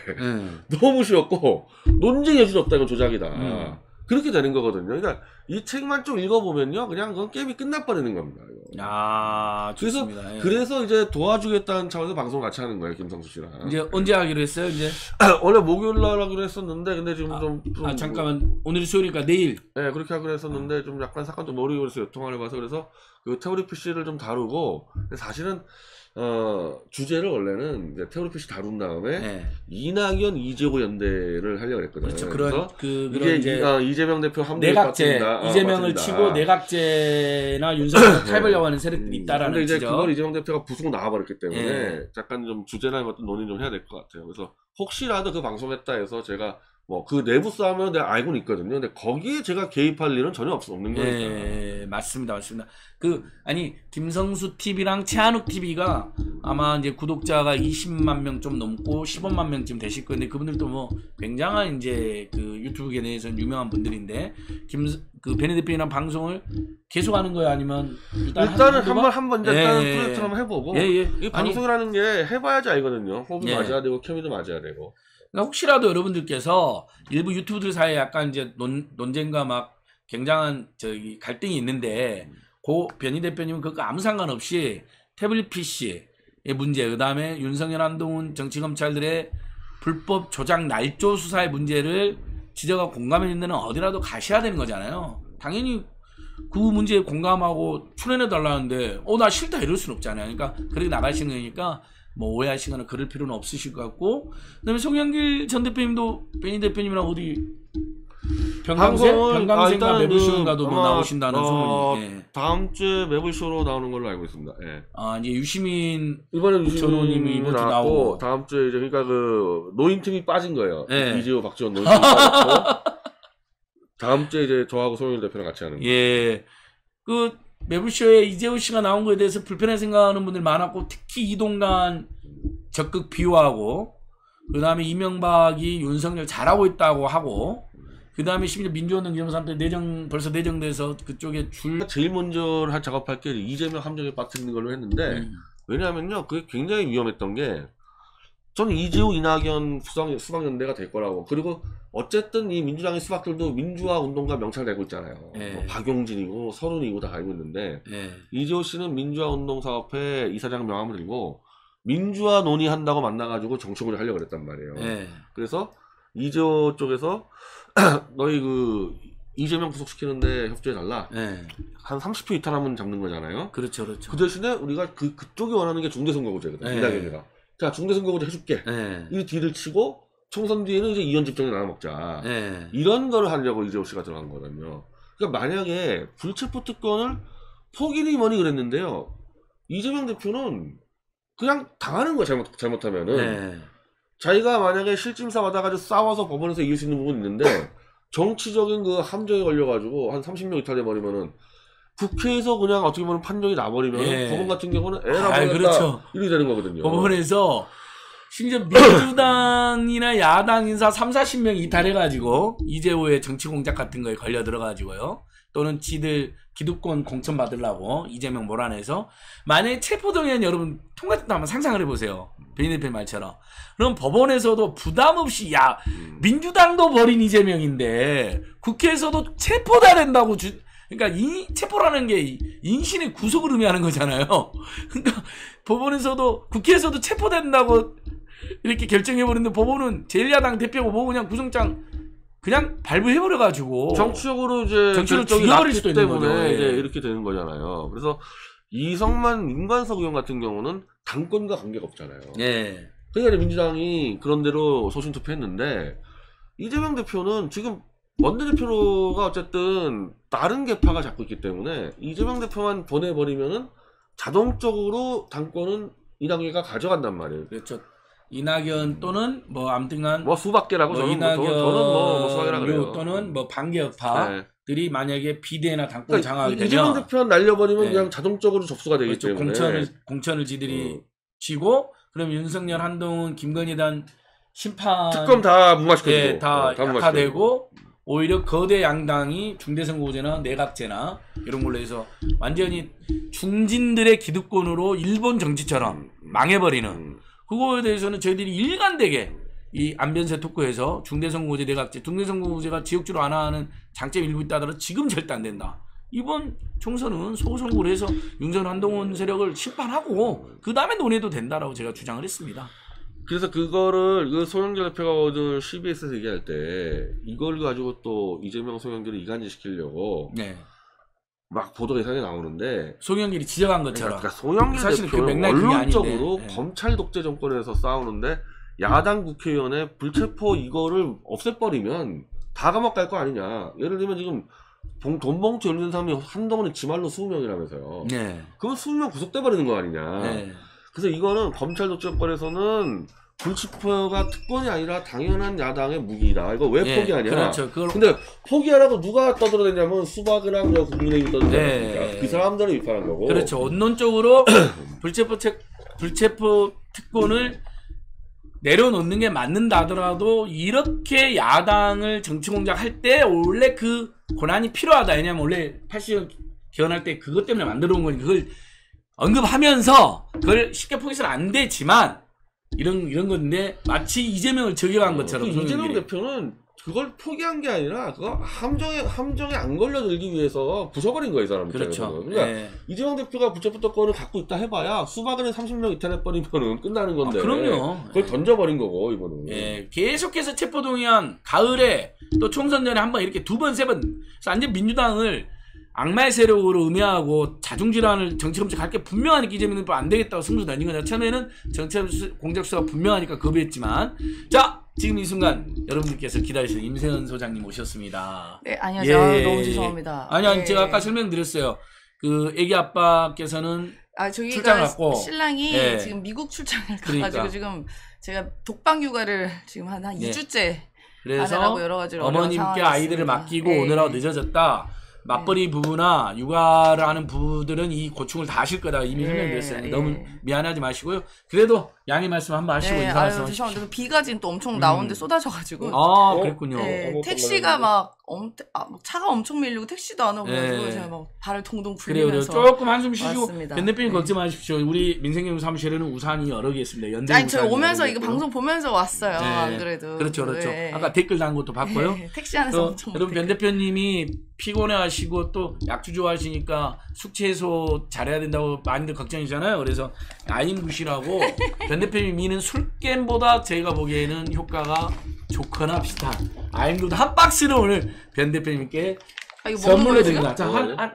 너무 쉬웠고 논쟁 여지도 없다. 이건 조작이다. 그렇게 되는 거거든요. 그러니까 이 책만 좀 읽어보면요 그냥 그건 게임이 끝나버리는 겁니다. 야, 좋습니다. 그래서 이제 도와주겠다는 차원에서 방송을 같이 하는 거예요. 김성수 씨랑. 이제 언제 하기로 했어요? 이제 원래 목요일 날 하기로 했었는데 근데 지금 잠깐만 오늘이 수요일이니까 내일. 네, 그렇게 하기로 했었는데 좀 약간 사건 좀 어려워서 요통을 해봐서 그래서 그 태블릿 PC를 좀 다루고, 사실은 주제를 원래는 이제 태블릿 PC 다룬 다음에 네. 이낙연 이재호 연대를 하려고 했거든요. 그렇죠. 그래서 이재명 대표 함께 내각제 이재명을 치고 내각제나 윤석열 타협하려고 하는 세력들이 있다라는 근데 이제 지적. 그걸 이재명 대표가 부수고 나와버렸기 때문에 잠깐 좀 주제나 어떤 논의 좀 해야 될 것 같아요. 그래서 혹시라도 그 방송했다 해서 제가 뭐 그 내부 싸움은 내가 알고는 있거든요. 근데 거기에 제가 개입할 일은 전혀 없는 거니까. 예, 맞습니다, 맞습니다. 그 아니 김성수 TV랑 최한욱 TV가 아마 이제 구독자가 20만 명 좀 넘고 15만 명쯤 되실 건데 그분들도 뭐 굉장한 이제 그 유튜브에 대해서는 유명한 분들인데 그 변희 대표랑 방송을 계속하는 거야 아니면 일단은 한번 일단 프로젝트를 한번 해보고 이 방송이라는 게 해봐야지 알거든요. 호흡이 맞아야 되고 케미도 맞아야 되고. 그러니까 혹시라도 여러분들께서 일부 유튜브들 사이에 약간 이제 논쟁과 막 굉장한 저기 갈등이 있는데 고 변희 대표님은 그거 아무 상관없이 태블릿 PC의 문제, 그 다음에 윤석열 한동훈 정치검찰들의 불법 조작 날조 수사의 문제를 지적하고 공감해 있는 데는 어디라도 가셔야 되는 거잖아요. 당연히 그 문제에 공감하고 출연해 달라는데 나 싫다 이럴 순 없잖아요. 그러니까 그렇게 나가시는 거니까 뭐 오해하시거나 그럴 필요는 없으실 것 같고, 그다음에 송영길 전 대표님도 변희 대표님이랑 어디 병강생과 매불쇼인가도 뭐 나오신다는 소문이. 다음 주에 매불쇼로 나오는 걸로 알고 있습니다. 예. 아 이제 유시민 전원님이 이번에 나오고 다음 주에 이제 그러니까 그 노인팀이 빠진 거예요. 이재호 박지원 노인팀이 빠졌고 다음 주에 이제 저하고 송영길 대표랑 같이 하는 거예요. 예. 그 매불쇼에 이재호 씨가 나온 거에 대해서 불편하게 생각하는 분들 많았고, 특히 이동관 적극 비호하고, 그 다음에 이명박이 윤석열 잘하고 있다고 하고, 그 다음에 심지어 민주연동 기념사 때 벌써 내정돼서 그쪽에 제일 먼저 작업할 게 이재명 함정에 빠뜨리는 걸로 했는데, 왜냐하면요, 그게 굉장히 위험했던 게, 저는 이재호 이낙연 수방연대가 될 거라고. 그리고 어쨌든 이 민주당의 수박들도 민주화 운동과 명찰되고 있잖아요. 뭐 박용진이고 서른이고 다 알고 있는데 이재호 씨는 민주화 운동 사업회 이사장 명함을 들고 민주화 논의한다고 만나가지고 정치공을 하려고 그랬단 말이에요. 그래서 이재호 쪽에서 너희 그 이재명 구속시키는데 협조해달라. 한 30표 이탈하면 잡는 거잖아요. 그렇죠, 그렇죠. 그 대신에 우리가 그쪽이 원하는 게 중대선거구제거든. 이낙연이가. 자, 중대선거구제 해줄게. 이 뒤를 치고 총선 뒤에는 이제 이원 집정에 나눠 먹자. 이런 거를 하려고 이재호 씨가 들어간 거거든요. 그러니까 만약에 불체포 특권을 포기니 뭐니 그랬는데요. 이재명 대표는 그냥 당하는 거야, 잘못하면은. 자기가 만약에 실질사 받아가지고 싸워서 법원에서 이길 수 있는 부분이 있는데 정치적인 그 함정에 걸려가지고 한 30명 이탈해버리면은 국회에서 그냥 어떻게 보면 판정이 나버리면 법원 같은 경우는 애라고 그렇죠. 이렇게 되는 거거든요. 법원에서 심지어 민주당이나 야당 인사 30-40명 이탈해가지고 이재호의 정치공작 같은 거에 걸려 들어가지고요. 또는 지들 기득권 공천 받으려고 이재명 몰아내서, 만약에 체포동의안 여러분 통과됐다 한번 상상을 해보세요. 변희 대표 말처럼. 그럼 법원에서도 부담 없이 야 민주당도 버린 이재명인데 국회에서도 체포다 된다고 그러니까 이 체포라는 게 인신의 구속을 의미하는 거잖아요. 그러니까 법원에서도 국회에서도 체포된다고 이렇게 결정해버리는데 법원은 제1야당 대표고 뭐 그냥 구속장 그냥 발부해버려가지고 정치적으로 이제 정치를 죽여버릴 수도 있는 거죠. 이제 이렇게 되는 거잖아요. 그래서 이성만 윤관석 의원 같은 경우는 당권과 관계가 없잖아요. 그러니까 민주당이 그런대로 소신투표했는데 이재명 대표는 지금 원내대표가 어쨌든 다른 계파가 잡고 있기 때문에 이재명 대표만 보내버리면은 자동적으로 당권은 이낙연이가 가져간단 말이에요. 그렇죠. 이낙연 또는 뭐 암튼간 뭐 수박계라고 저는 수박계라고 그래요. 또는 뭐 반계파들이 만약에 비대나 당권을 장악하게 되면 이재명 대표만 날려버리면 그냥 자동적으로 접수가 되기 때문에 공천을 지들이 쥐고, 그럼 윤석열, 한동훈, 김건희에 대한 심판 특검 다 무마시켜주고 다 약화되고, 오히려 거대 양당이 중대선거구제나 내각제나 이런 걸로 해서 완전히 중진들의 기득권으로 일본 정치처럼 망해버리는 그거에 대해서는 저희들이 일관되게 이 안변세 토크에서 중대선거구제 내각제, 중대선거구제가 지역주로 안 하는 장점이 일부 있다 하더라도 지금 절대 안 된다. 이번 총선은 소선거로 해서 윤석열, 한동훈 세력을 심판하고 그 다음에 논의도 된다라고 제가 주장을 했습니다. 그래서 그거를 송영길 대표가 오늘 CBS에서 얘기할 때 이걸 가지고 또 이재명, 송영길을 이간질시키려고 막 보도 예산이 나오는데, 송영길이 지적한 것처럼 그러니까 사실 그 맥락이 원론적으로 검찰 독재 정권에서 싸우는데 야당 국회의원의 불체포 이거를 없애버리면 다 감옥 갈 거 아니냐. 예를 들면 지금 돈 봉투 열리는 사람이 한동훈은 지 말로 20명이라면서요. 네. 그럼 20명 구속돼 버리는 거 아니냐. 네. 그래서 이거는 검찰 독점권에서는 불치표가 특권이 아니라 당연한 야당의 무기다. 이거 왜 포기하냐. 그렇죠. 그걸... 근데 포기하라고 누가 떠들어대냐면 수박이랑 국민의힘 떠들어대니까 그 사람들을 비판한 거고. 그렇죠. 언론적으로 불체포 특권을 내려놓는 게 맞는다 하더라도 이렇게 야당을 정치 공작할 때 원래 그 권한이 필요하다. 왜냐면 원래 80년 개헌할 때 그것 때문에 만들어 온 거니까 그걸 언급하면서 그걸 쉽게 포기해서는 안 되지만 이런 건데 마치 이재명을 저격한 것처럼 이재명 대표는 그걸 포기한 게 아니라 그거 함정에 안 걸려들기 위해서 부숴버린 거예요, 이 사람. 그렇죠. 그러니까 이재명 대표가 불체포 특권을 갖고 있다 해봐야 수박에는 30명 이탈해버리면 끝나는 건데. 아, 그럼요. 그걸 던져버린 거고 이거는. 예, 계속해서 체포동의안 가을에 또 총선 전에 한번 이렇게 두 번 세 번. 그래서 완전 민주당을 악마의 세력으로 음해하고 자중질환을 정치검증할 게 분명하니까 이재명 대표 안 되겠다고 승부 던진 거냐. 처음에는 정치공작수가 분명하니까 거부했지만 자. 지금 이 순간 여러분들께서 기다리시는 임세은 소장님 오셨습니다. 네, 안녕하세요. 예. 너무 죄송합니다. 아니, 제가 아까 설명드렸어요. 그 애기 아빠께서는 출장 갔고 신랑이 지금 미국 출장을 가가지고 지금 제가 독방 육아를 지금 한 2주째 하느라고 여러 가지로 어머님께 아이들을 맡기고 오느라고 늦어졌다. 맞벌이 부부나 육아를 하는 부부들은 이 고충을 다 아실 거다. 이미 설명드렸어요. 너무 미안하지 마시고요. 그래도 양해 말씀 한번 하시고 인사하세요. 죄송합니다. 비가 지금 또 엄청 나오는데 쏟아져가지고. 아, 그랬군요. 택시가 막 차가 엄청 밀리고 택시도 안 오고 그래서 제가 막 발을 동동 굴리면서. 그래요. 조금 한숨 쉬시고 변대표님 걱정 마십시오. 우리 민생경영 사무실에는 우산이 여러 개 있습니다. 연대 우산이. 아니, 저 오면서 이거 방송 보면서 왔어요. 안 그래도. 그렇죠, 그렇죠. 아까 댓글 난 것도 봤고요. 택시 안에서 엄청. 여러분 변대표님이 피곤해하시고 또 약주 좋아하시니까 숙취해소 잘해야 된다고 많이들 걱정이잖아요. 그래서 아임굿이라고 변대표님이는 술겜보다 저희가 보기에는 효과가 좋거나 비슷한 아임굿 한 박스를 오늘 변대표님께 선물해드립니다. 자,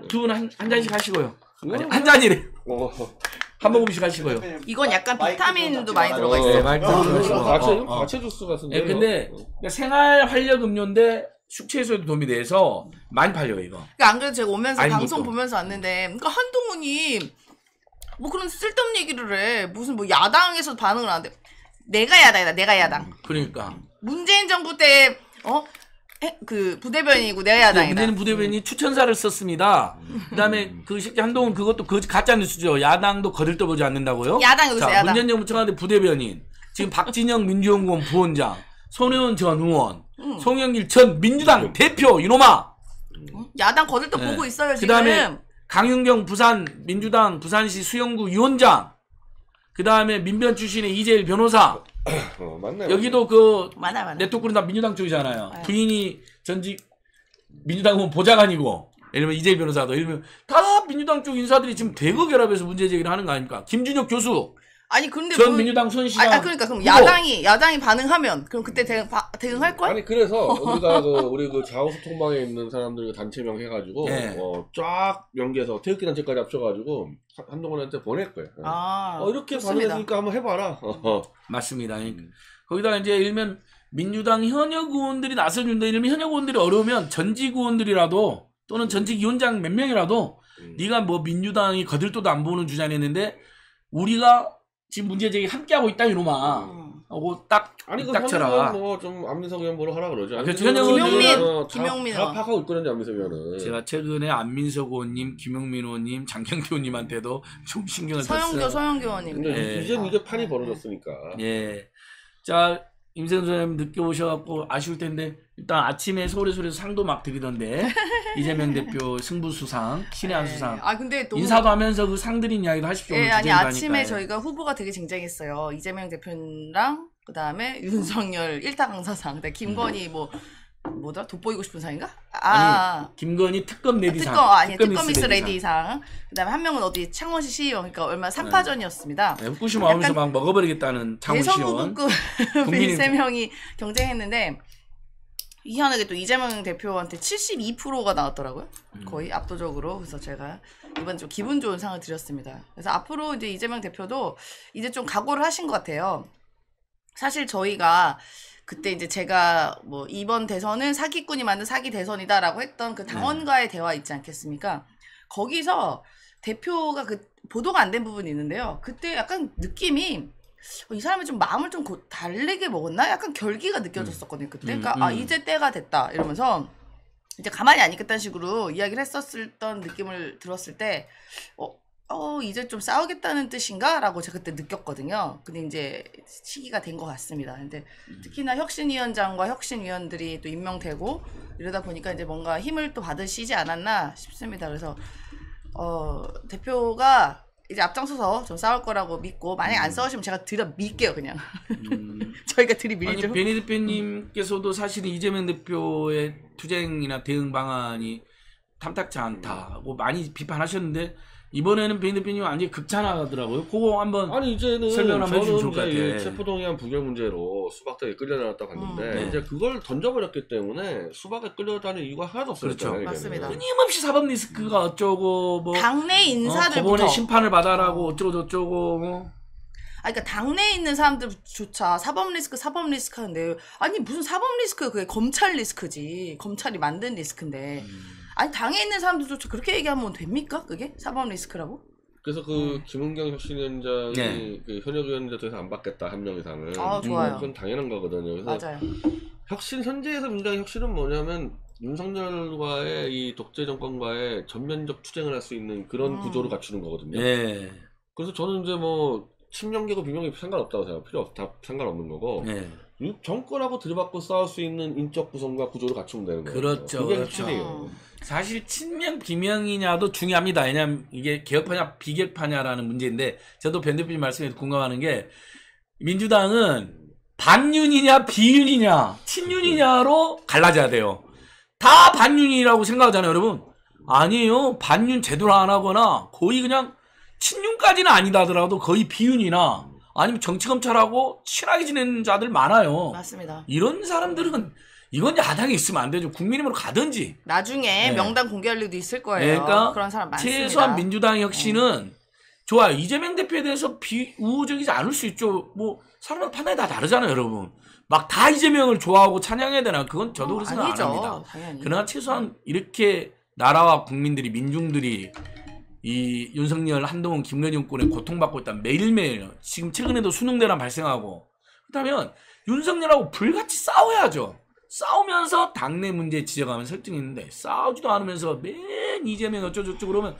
두 분 한 잔씩 하시고요. 아니, 한 잔이래. 한 모금씩 하시고요. 이건 약간 비타민도 많이 들어가 있어요. 과체 주스 같은데. 근데 생활 활력 음료인데. 숙취해소에도 도움이 돼서 많이 팔려요, 이거. 그러니까 안 그래도 제가 오면서 방송 보면서 왔는데, 그러니까 한동훈이 뭐 그런 쓸데없는 얘기를 해. 무슨 뭐 야당에서 반응을 안 돼. 내가 야당이다, 내가 야당. 그러니까. 문재인 정부 때, 그 부대변인이고 내가 야당이다. 문재인 부대변인이 추천사를 썼습니다. 그다음에 그 실제 한동훈 그것도 가짜 뉴스죠. 야당도 거들떠보지 않는다고요. 야당이 자, 야당. 문재인 정부 청와대 부대변인. 지금 박진영 민주연구원 부원장. 손혜원 전 의원, 송영길 전 민주당 대표 이놈아. 야당 거들떠 보고 있어요 지금. 그다음에 강윤경 부산 민주당 부산시 수영구 위원장. 그다음에 민변 출신의 이재일 변호사. 맞네. 여기도 그 네트워크는 다 민주당 쪽이잖아요. 네. 부인이 전직 민주당 후보 보좌관이고. 예를 들면 이재일 변호사도 이러면 다 민주당 쪽 인사들이 지금 대거 결합해서 문제 제기를 하는 거 아닙니까? 김준혁 교수. 아니 근데 전 민주당 손시장 그러니까 그럼 야당이 반응하면 그럼 그때 대응할 걸? 아니 그래서 우리가 우리 좌우소통방에 있는 사람들 단체명 해가지고 쫙 연계해서 태극기 단체까지 합쳐가지고 한동훈한테 보낼 거예요. 아, 이렇게 반응했으니까 한번 해봐라. 맞습니다. 거기다가 이제 일면 민주당 현역 의원들이 나서준다. 일면 현역 의원들이 어려우면 전직 의원들이라도 또는 전직 위원장 몇 명이라도 네가 뭐 민주당이 거들떠도 안 보는 주장했는데 우리가 지금 문제 제기 함께 하고 있다 이놈아. 하고 딱 쳐라. 뭐좀 안민석 의원 보러 하라 그러죠. 김용민 다 파악하고 있거든요, 안민석 의원은. 제가 최근에 안민석 의원님, 김용민 의원님, 장경태 의원님한테도 좀 신경을 썼어요. 서영교 의원님. 이제 판이 벌어졌으니까. 예. 자, 임세은 소장님 늦게 오셔갖고 아쉬울 텐데 일단 아침에 서울에서 상도 막 드리던데 이재명 대표 승부수상, 신의 한 수상. 아 근데 너무... 인사도 하면서 그 상 드린 이야기도 하십시오. 예, 아니 아침에 저희가 후보가 되게 쟁쟁했어요. 이재명 대표랑 그 다음에 윤석열 1타 강사상, 김건희 뭐더라? 돋보이고 싶은 상인가? 아니 김건희 특검 레디상. 특검 믹스 레디상. 그다음에 한 명은 어디 창원시 시의원 그러니까 얼마 3파전이었습니다. 후쿠시마 오면서 막 먹어버리겠다는 창원시 시의원. 대선 후보급 3명이 경쟁했는데 희한하게 또 이재명 대표한테 72%가 나왔더라고요. 거의 압도적으로. 그래서 제가 이번 좀 기분 좋은 상을 드렸습니다. 그래서 앞으로 이제 이재명 대표도 이제 좀 각오를 하신 것 같아요. 사실 저희가 그때 이제 제가 뭐 이번 대선은 사기꾼이 만든 사기 대선이다라고 했던 그 당원과의 대화 있지 않겠습니까? 거기서 대표가 그 보도가 안 된 부분이 있는데요. 그때 약간 느낌이 이 사람이 좀 마음을 좀 달래게 먹었나? 약간 결기가 느껴졌었거든요. 그때. 그러니까 아, 이제 때가 됐다 이러면서 이제 가만히 안 있겠다는 식으로 이야기를 했었던 느낌을 들었을 때 이제 좀 싸우겠다는 뜻인가? 라고 제가 그때 느꼈거든요. 근데 이제 시기가 된 것 같습니다. 근데 특히나 혁신위원장과 혁신위원들이 또 임명되고 이러다 보니까 이제 뭔가 힘을 또 받으시지 않았나 싶습니다. 그래서 대표가 이제 앞장서서 좀 싸울 거라고 믿고, 만약에 안 싸우시면 제가 들이밀게요, 그냥. 저희가 들이밀죠. 아니, 변희 대표님께서도 사실은 이재명 대표의 투쟁이나 대응 방안이 탐탁지 않다고 많이 비판하셨는데, 이번에는 변희 대표님 완전히 극찬하더라고요. 그거 한번 설명 한번 해주면 좋을 것 같아요. 체포동의안 부결 문제로 수박탕에 끌려다녔다 갔는데 이제 그걸 던져버렸기 때문에 수박에 끌려다니는 이유가 하나도 없었잖아요. 그렇죠. 맞습니다. 끊임없이 사법 리스크가 어쩌고 뭐 당내 인사들부터 법원의 심판을 받아라고 어쩌고 저쩌고 그러니까 당내에 있는 사람들조차 사법 리스크 하는데, 아니 무슨 사법 리스크, 그게 검찰 리스크지. 검찰이 만든 리스크인데 아니 당에 있는 사람들조차 그렇게 얘기하면 됩니까? 그게 사법 리스크라고? 그래서 그 김은경 혁신위원장이 그 현역 의원들 중에서 안 받겠다, 한 명 이상은. 아, 좋아요. 그건 당연한 거거든요. 그래서 맞아요. 혁신, 현재에서 민주당의 혁신은 뭐냐면 윤석열과의 이 독재 정권과의 전면적 투쟁을 할 수 있는 그런 구조를 갖추는 거거든요. 예. 그래서 저는 이제 뭐 친명계고 비명계고 상관없다고 생각해요. 필요 없다, 상관없는 거고. 예. 정권하고 들이받고 싸울 수 있는 인적 구성과 구조를 갖추면 되는 거예요. 그렇죠. 그게 핵심이에요. 사실 친명 비명이냐도 중요합니다. 왜냐하면 이게 개혁파냐 비개혁파냐라는 문제인데, 저도 변 대표님 말씀에 공감하는 게, 민주당은 반윤이냐 비윤이냐 친윤이냐로 갈라져야 돼요. 다 반윤이라고 생각하잖아요, 여러분. 아니에요. 반윤 제대로 안 하거나 거의 그냥 친윤까지는 아니다 하더라도 거의 비윤이나 아니면 정치검찰하고 친하게 지내는 자들 많아요. 맞습니다. 이런 사람들은 이건 야당에 있으면 안 되죠. 국민의힘으로 가든지. 나중에 명단 공개할 일도 있을 거예요. 그러니까 그런 사람 많습니다. 최소한 민주당 혁신은 좋아요. 이재명 대표에 대해서 우호적이지 않을 수 있죠. 뭐 사람마다 판단이 다 다르잖아요, 여러분. 막 다 이재명을 좋아하고 찬양해야 되나? 그건 저도 그렇게 생각 안 합니다. 당연히. 그러나 최소한 이렇게 나라와 국민들이, 민중들이 이 윤석열, 한동훈, 김건희 정권에 고통받고 있다. 매일매일. 지금 최근에도 수능대란 발생하고. 그렇다면 윤석열하고 불같이 싸워야죠. 싸우면서 당내 문제 지적하면 설득이 있는데, 싸우지도 않으면서 맨 이재명 어쩌고저쩌고 그러면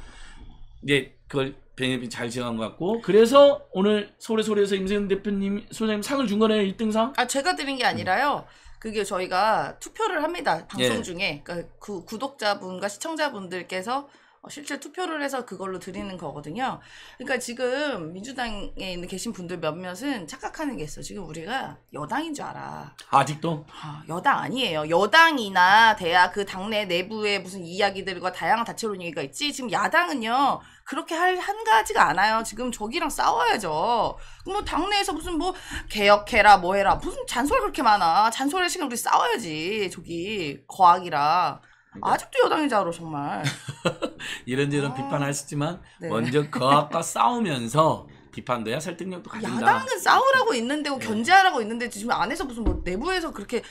이제 그걸 변희재 잘 지적한 것 같고. 그래서 오늘 소래소래에서 임세은 대표님, 소장님 상을 준 거네요. 1등상. 아, 제가 드린 게 아니라요. 그게 저희가 투표를 합니다. 방송 중에. 그러니까 그 구독자분과 시청자분들께서 실제 투표를 해서 그걸로 드리는 거거든요. 그러니까 지금 민주당에 있는 계신 분들 몇몇은 착각하는 게 있어. 지금 우리가 여당인 줄 알아. 아직도? 여당 아니에요. 여당이나 대야 그 당내 내부의 무슨 이야기들과 다양한 다채로운 얘기가 있지. 지금 야당은요. 그렇게 한 가지가 않아요. 지금 저기랑 싸워야죠. 뭐 당내에서 무슨 뭐 개혁해라 뭐 해라. 무슨 잔소리 그렇게 많아. 잔소리할 시간 우리 싸워야지. 저기 거악이라. 아직도 여당인 자로 정말 이런저런 비판하시지만 먼저 거학과 싸우면서 비판도 해야 설득력도 가진다. 야당은 싸우라고 있는데고 견제하라고 있는데, 지금 안에서 무슨 뭐 내부에서 그렇게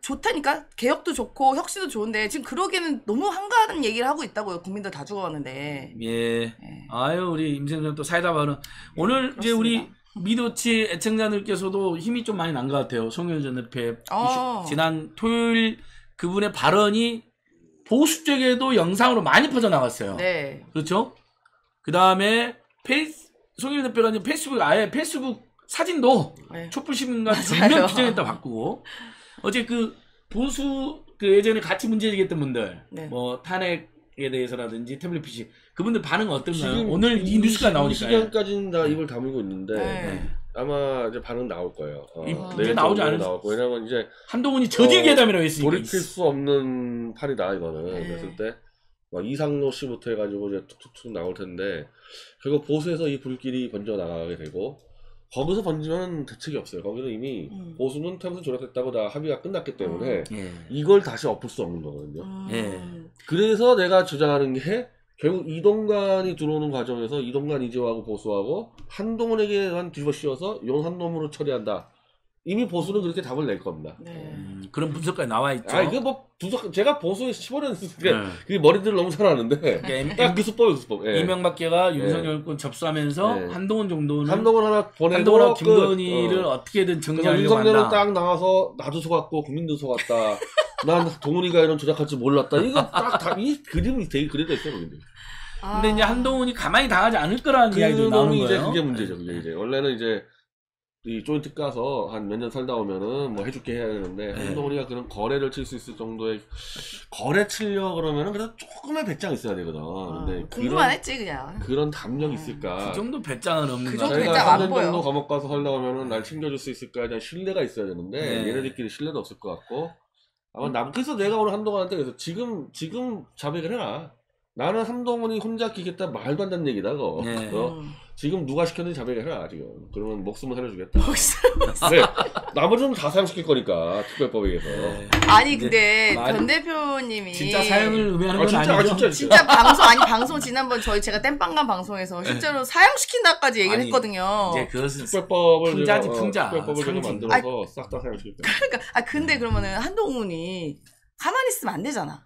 좋다니까. 개혁도 좋고 혁신도 좋은데 지금 그러기에는 너무 한가한 얘기를 하고 있다고요. 국민들 다 죽어가는데. 아유, 우리 임세은 또 사이다 발언. 오늘 이제 우리 미도치 애청자들께서도 힘이 좀 많이 난 것 같아요. 송영길 전 대표의 지난 토요일 그분의 발언이 보수 쪽에도 영상으로 많이 퍼져나갔어요. 네. 그렇죠? 그 다음에 송영길 대표가 이제 페이스북 사진도 촛불 시민과 전면 투쟁했다 바꾸고, 어제 그 보수 그 예전에 같이 문제 제기했던 분들 뭐 탄핵에 대해서라든지 태블릿 PC 그분들 반응은 어떤가요? 오늘 이 뉴스가 나오니까요. 이 시간까지는 다 입을 다물고 있는데 아마 이제 반응 나올 거예요. 이제 나오지 않을까요? 왜냐면 이제 한동훈이 저질 괴담이라고 했으니까 돌이킬 수 없는 판이다 이거는. 그랬을 때 막 이상로 씨부터 해가지고 이제 툭툭툭 나올 텐데, 결국 보수에서 이 불길이 번져 나가게 되고, 거기서 번지면 대책이 없어요. 거기는 이미 보수는 태블릿 조작했다고 다 합의가 끝났기 때문에 이걸 다시 엎을 수 없는 거거든요. 그래서 내가 주장하는 게, 결국 이동관이 들어오는 과정에서 이동관 이재호하고 보수하고 한동훈에게만 뒤집어 씌워서 용한놈으로 처리한다. 이미 보수는 그렇게 답을 낼 겁니다. 네. 그런 분석까지 나와 있죠. 아, 이거 뭐 분석 제가 보수에 15년 쓰니까 그 머리들을 너무 잘하는데. 그러니까 그 수법이 그 수법. 예. 이명박계가 윤석열군 접수하면서 한동훈 정도는 한동훈 하나 보내고 한동훈 김건희를 어떻게든 정리하려고 한다. 윤석열은 딱 나와서 나도 속았고 국민도 속았다. 난 동훈이가 이런 조작할 줄 몰랐다. 이거 딱 이 그림이 되게 그려져 있어요, 근데. 아... 근데 이제 한동훈이 가만히 당하지 않을 거라는 그 이야기도 나오는 이제 거예요. 그게 문제죠, 그게 이제 원래는 이제. 이 조인트 까서 한 몇 년 살다 오면은 뭐 해줄게 해야 되는데 한동훈이가 그런 거래를 칠 수 있을 정도의 거래 치려 그러면은 그래도 조금의 배짱 있어야 되거든. 근데 공부만 했지 그냥. 그런 담력이 있을까? 그 정도 배짱은 없는 거야. 그 정도 안 보여. 감옥 가서 살다 오면은 날 챙겨줄 수 있을까? 그냥 신뢰가 있어야 되는데 얘네들끼리 신뢰도 없을 것 같고 아마 남께서 내가 오늘 한동훈한테 그래서 지금 자백을 해라. 나는 한동훈이 혼자 끼겠다 말도 안 되는 얘기다 그거. 네. 지금 누가 시켰는지 자백해라 지금. 그러면 목숨을 살려주겠다. 목숨. 네. 나머지는 다 사용시킬 거니까 특별법에 의해서. 네. 아니 근데 변 대표님이 진짜 사형을 의미하는 건 아니죠? 진짜 방송 아니 방송 지난번 제가 땜빵간 방송에서 실제로 사형시킨다까지 얘기를 했거든요. 이제 그것은 특별법을 풍자지 풍자. 특별법을 좀 만들어서 싹 다 사용시킬 거야. 그러니까 아 근데 그러면은 한동훈이 가만히 있으면 안 되잖아.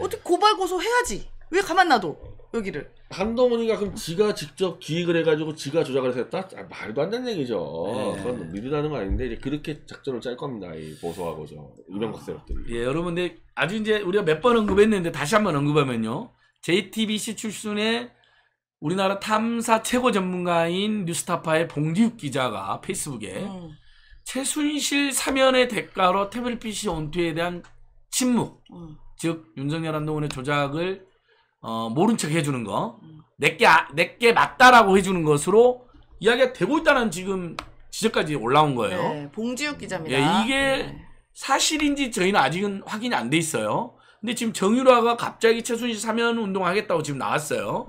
어떻게 고발 고소해야지. 왜 가만 놔둬 여기를. 한동훈이가 그럼 지가 직접 기획을 해가지고 지가 조작을 했다? 아, 말도 안 되는 얘기죠. 그건 믿으라는 거 아닌데 이제 그렇게 작전을 짤 겁니다. 이 보수하고죠. 이명박 세력들이. 예, 여러분들 아주 이제 우리가 몇 번 언급했는데 다시 한번 언급하면요. JTBC 출신의 우리나라 탐사 최고 전문가인 뉴스타파의 봉지욱 기자가 페이스북에 최순실 사면의 대가로 태블릿 PC 온투에 대한 침묵. 즉 윤석열 한동훈의 조작을 모른 척 해주는 거 내게 맞다라고 해주는 것으로 이야기가 되고 있다는 지금 지적까지 올라온 거예요. 네, 봉지욱 기자입니다. 예, 이게 사실인지 저희는 아직은 확인이 안 돼 있어요. 근데 지금 정유라가 갑자기 최순실 사면 운동하겠다고 지금 나왔어요.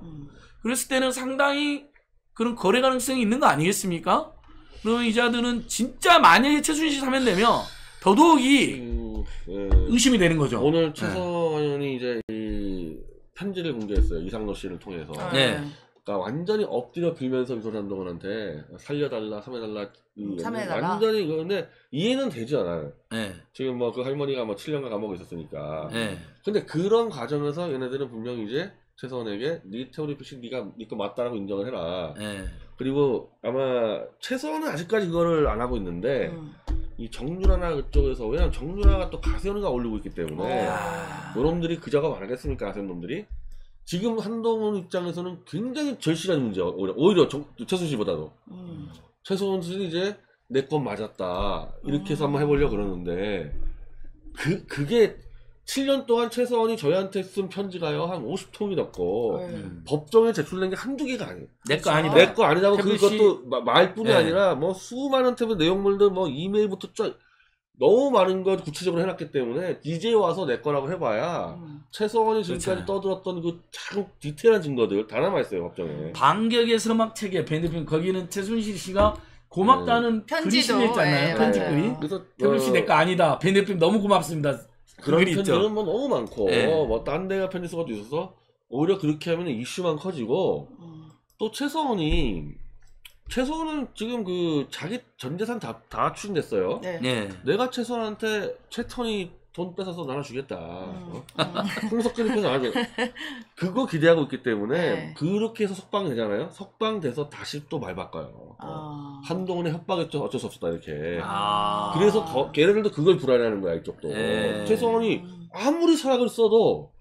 그랬을 때는 상당히 그런 거래 가능성이 있는 거 아니겠습니까? 그러면 이 자들은 진짜 만약에 최순실 사면 되면 더더욱이 의심이 되는 거죠. 오늘 최선 의원이 이제 이 편지를 공개했어요. 이상로 씨를 통해서. 네. 그러니까 완전히 엎드려 빌면서 윤석열 한동훈한테 살려달라, 참해달라. 완전히 그런데 이해는 되지 않아요. 네. 지금 뭐 그 할머니가 뭐 7년간 감옥에 있었으니까. 네. 근데 그런 과정에서 얘네들은 분명히 이제 최선에게 네 태블릿 PC 네 거 맞다라고 인정을 해라. 네. 그리고 아마 최선은 아직까지 그거를 안 하고 있는데. 이 정유라나 그쪽에서 왜냐면 정유라가 또 가세현이가 올리고 있기 때문에 요놈들이 그 작업 안 하겠습니까? 가세현 놈들이 지금 한동훈 입장에서는 굉장히 절실한 문제야. 오히려 최순실보다도 최순실은 이제 내 건 맞았다 이렇게 해서 한번 해보려고 그러는데 그게 7년 동안 최서원이 저희한테 쓴 편지가요 한 50통이 넘고 법정에 제출된 게 한두 개가 아니에요. 내 거 아니다. 내 거 아니다고 그것도 말뿐이 아니라 뭐 수많은 태블릿 내용물들 뭐 이메일부터 쫙 너무 많은 걸 구체적으로 해놨기 때문에 이제 와서 내 거라고 해봐야 최서원이 지금까지 떠들었던 그 참 디테일한 증거들 다 남아있어요 법정에. 반격의 서막책에 변희재 거기는 최순실 씨가 고맙다는 글이 실렸잖아요. 편지 글이. 그래서 태블릿이 내 거 아니다. 변희재 너무 고맙습니다. 그런 편들은 뭐 너무 많고 뭐 딴 데가 편지 쓰고도 있어서 오히려 그렇게 하면 이슈만 커지고 또 최서원은 지금 그 자기 전 재산 다 추진됐어요. 네. 네. 내가 최서원한테 최턴이 돈 뺏어서 나눠주겠다. 홍석근이 뺏어서 나눠주겠다. 그거 기대하고 있기 때문에 그렇게 해서 석방되잖아요. 석방돼서 다시 또 말 바꿔요. 한동훈의 협박했죠. 어쩔 수 없었다 이렇게. 그래서 걔네들도 그걸 불안해하는 거야 이쪽도. 최성원이 아무리 사약을 써도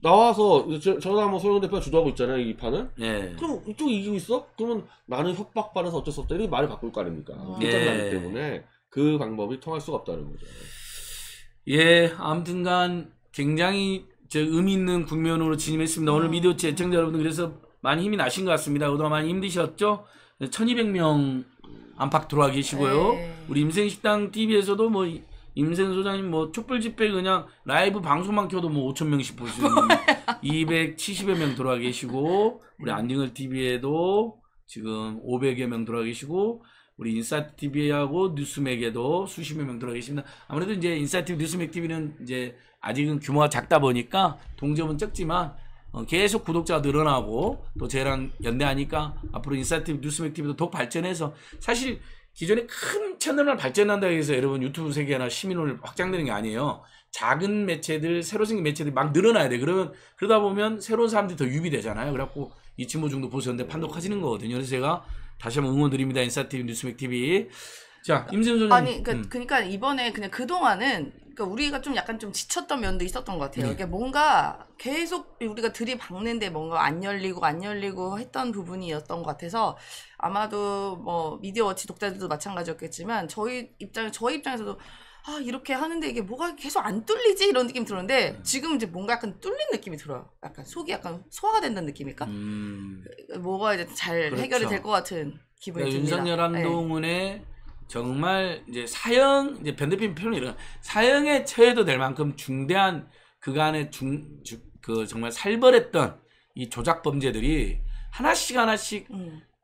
나와서 저나 뭐 송영길 대표가 주도하고 있잖아요 이 판을. 그럼 이쪽이 이기고 있어? 그러면 나는 협박받아서 어쩔 수 없다 이렇게 말을 바꿀 거 아닙니까. 일단은 때문에 그 방법이 통할 수가 없다는 거죠. 예, 아무튼간 굉장히 의미 있는 국면으로 진입했습니다. 오늘 미디어 시청자 여러분들 그래서 많이 힘이 나신 것 같습니다. 그동안 많이 힘드셨죠? 1200명 안팎 들어와 계시고요. 우리 임생식당 TV에서도 뭐 임생 소장님 뭐 촛불 집회 그냥 라이브 방송만 켜도 뭐 5000명씩 볼 수 있는 270여 명 들어와 계시고 우리 안진걸 TV에도 지금 500여 명 들어와 계시고 우리 인사TV하고 뉴스맥에도 수십여 명 들어가 계십니다. 아무래도 이제 인사TV, 뉴스맥TV는 이제 아직은 규모가 작다 보니까 동접은 적지만 계속 구독자가 늘어나고 또 저랑 연대하니까 앞으로 인사TV, 뉴스맥TV도 더욱 발전해서 사실 기존에 큰 채널만 발전한다고 해서 여러분 유튜브 세계나 시민을 확장되는 게 아니에요. 작은 매체들, 새로 생긴 매체들이 막 늘어나야 돼. 그러면 그러다 보면 새로운 사람들이 더 유입되잖아요. 그래갖고 이 친구 정도 보셨는데 판독하시는 거거든요. 그래서 제가 다시 한번 응원드립니다. 인싸TV, 뉴스맥TV. 자, 임세은 선생님. 아니, 그러니까 이번에 그냥 그동안은 그러니까 우리가 좀 약간 좀 지쳤던 면도 있었던 것 같아요. 네. 그러니까 뭔가 계속 우리가 들이박는데 뭔가 안 열리고 했던 부분이었던 것 같아서 아마도 뭐 미디어워치 독자들도 마찬가지였겠지만 저희 입장에서도 아 이렇게 하는데 이게 뭐가 계속 안 뚫리지? 이런 느낌이 들었는데 지금 이제 뭔가 약간 뚫린 느낌이 들어요. 약간 속이 약간 소화가 된다는 느낌일까? 뭐가 이제 잘 그렇죠. 해결이 될 것 같은 기분이 듭니다. 윤석열 한동훈의 네. 정말 이제 사형, 이제 변대표님 표현이 이런 사형에 처해도 될 만큼 중대한 그간의 정말 살벌했던 이 조작 범죄들이 하나씩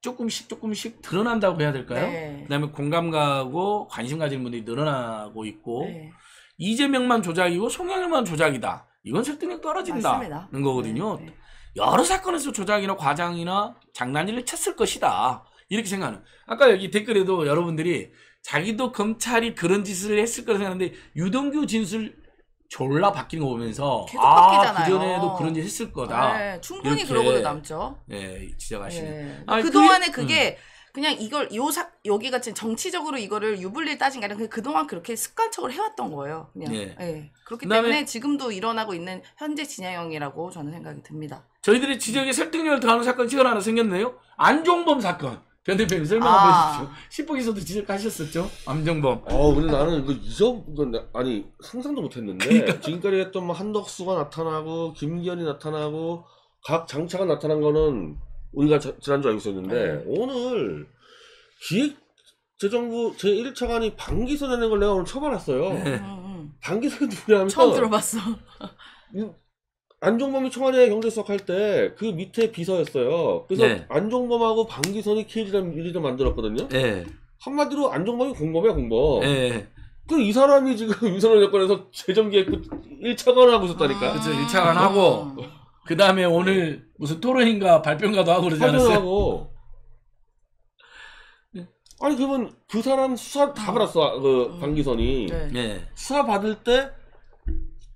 조금씩 드러난다고 해야 될까요? 네. 그다음에 공감 가고 관심 가지는 분들이 늘어나고 있고 네. 이재명만 조작이고 송영길만 조작이다. 이건 설득력 떨어진다는 거거든요. 네. 여러 사건에서 조작이나 과장이나 장난질을 쳤을 것이다. 이렇게 생각하는. 아까 여기 댓글에도 여러분들이 자기도 검찰이 그런 짓을 했을 거라 생각하는데 유동규 진술 졸라 바뀌는 거 보면서 계속 바뀌잖아요. 그전에도 그런 짓 했을 거다. 네, 충분히 그러고도 남죠. 네, 지적하시네. 네. 아니, 그동안에 그게 그냥 이걸 여기가 지금 정치적으로 이거를 유불리 따진 게 아니라 그동안 그렇게 습관적으로 해왔던 거예요. 그냥. 네. 네. 그렇기 때문에 지금도 일어나고 있는 현재 진행형이라고 저는 생각이 듭니다. 저희들의 지적에 설득력을 더하는 사건 시간 하나 생겼네요. 안종범 사건. 변 대표님 설명 한번 해주십시오. 시폭에서도 지적하셨었죠? 안종범. 근데 나는 이거 잊어버렸네. 아니 상상도 못했는데 그러니까. 지금까지 했던 뭐 한덕수가 나타나고 김기현이 나타나고 각 장차가 나타난 거는 우리가 지난주 알고 있었는데 오늘 기획재정부 제1차관이 방기서 내는 걸 내가 오늘 처음 알았어요. 방기서가 누구냐면 처음 들어봤어. 안종범이 청와대 경제수석 할 때 그 밑에 비서였어요. 그래서 네. 안종범하고 방기선이 케이지라는 일을 만들었거든요. 네. 한마디로 안종범이 공범이야, 공범. 네. 그 이 사람이 지금 윤석열 여권에서 재정기획 1차관 하고 있었다니까. 그쵸, 1차관 하고. 그 다음에 오늘 네. 무슨 토론인가 발표인가도 하고 그러지 않았어요? 하고. 네. 아니, 그러면 그 사람 수사 다 받았어, 그 방기선이. 네. 수사 받을 때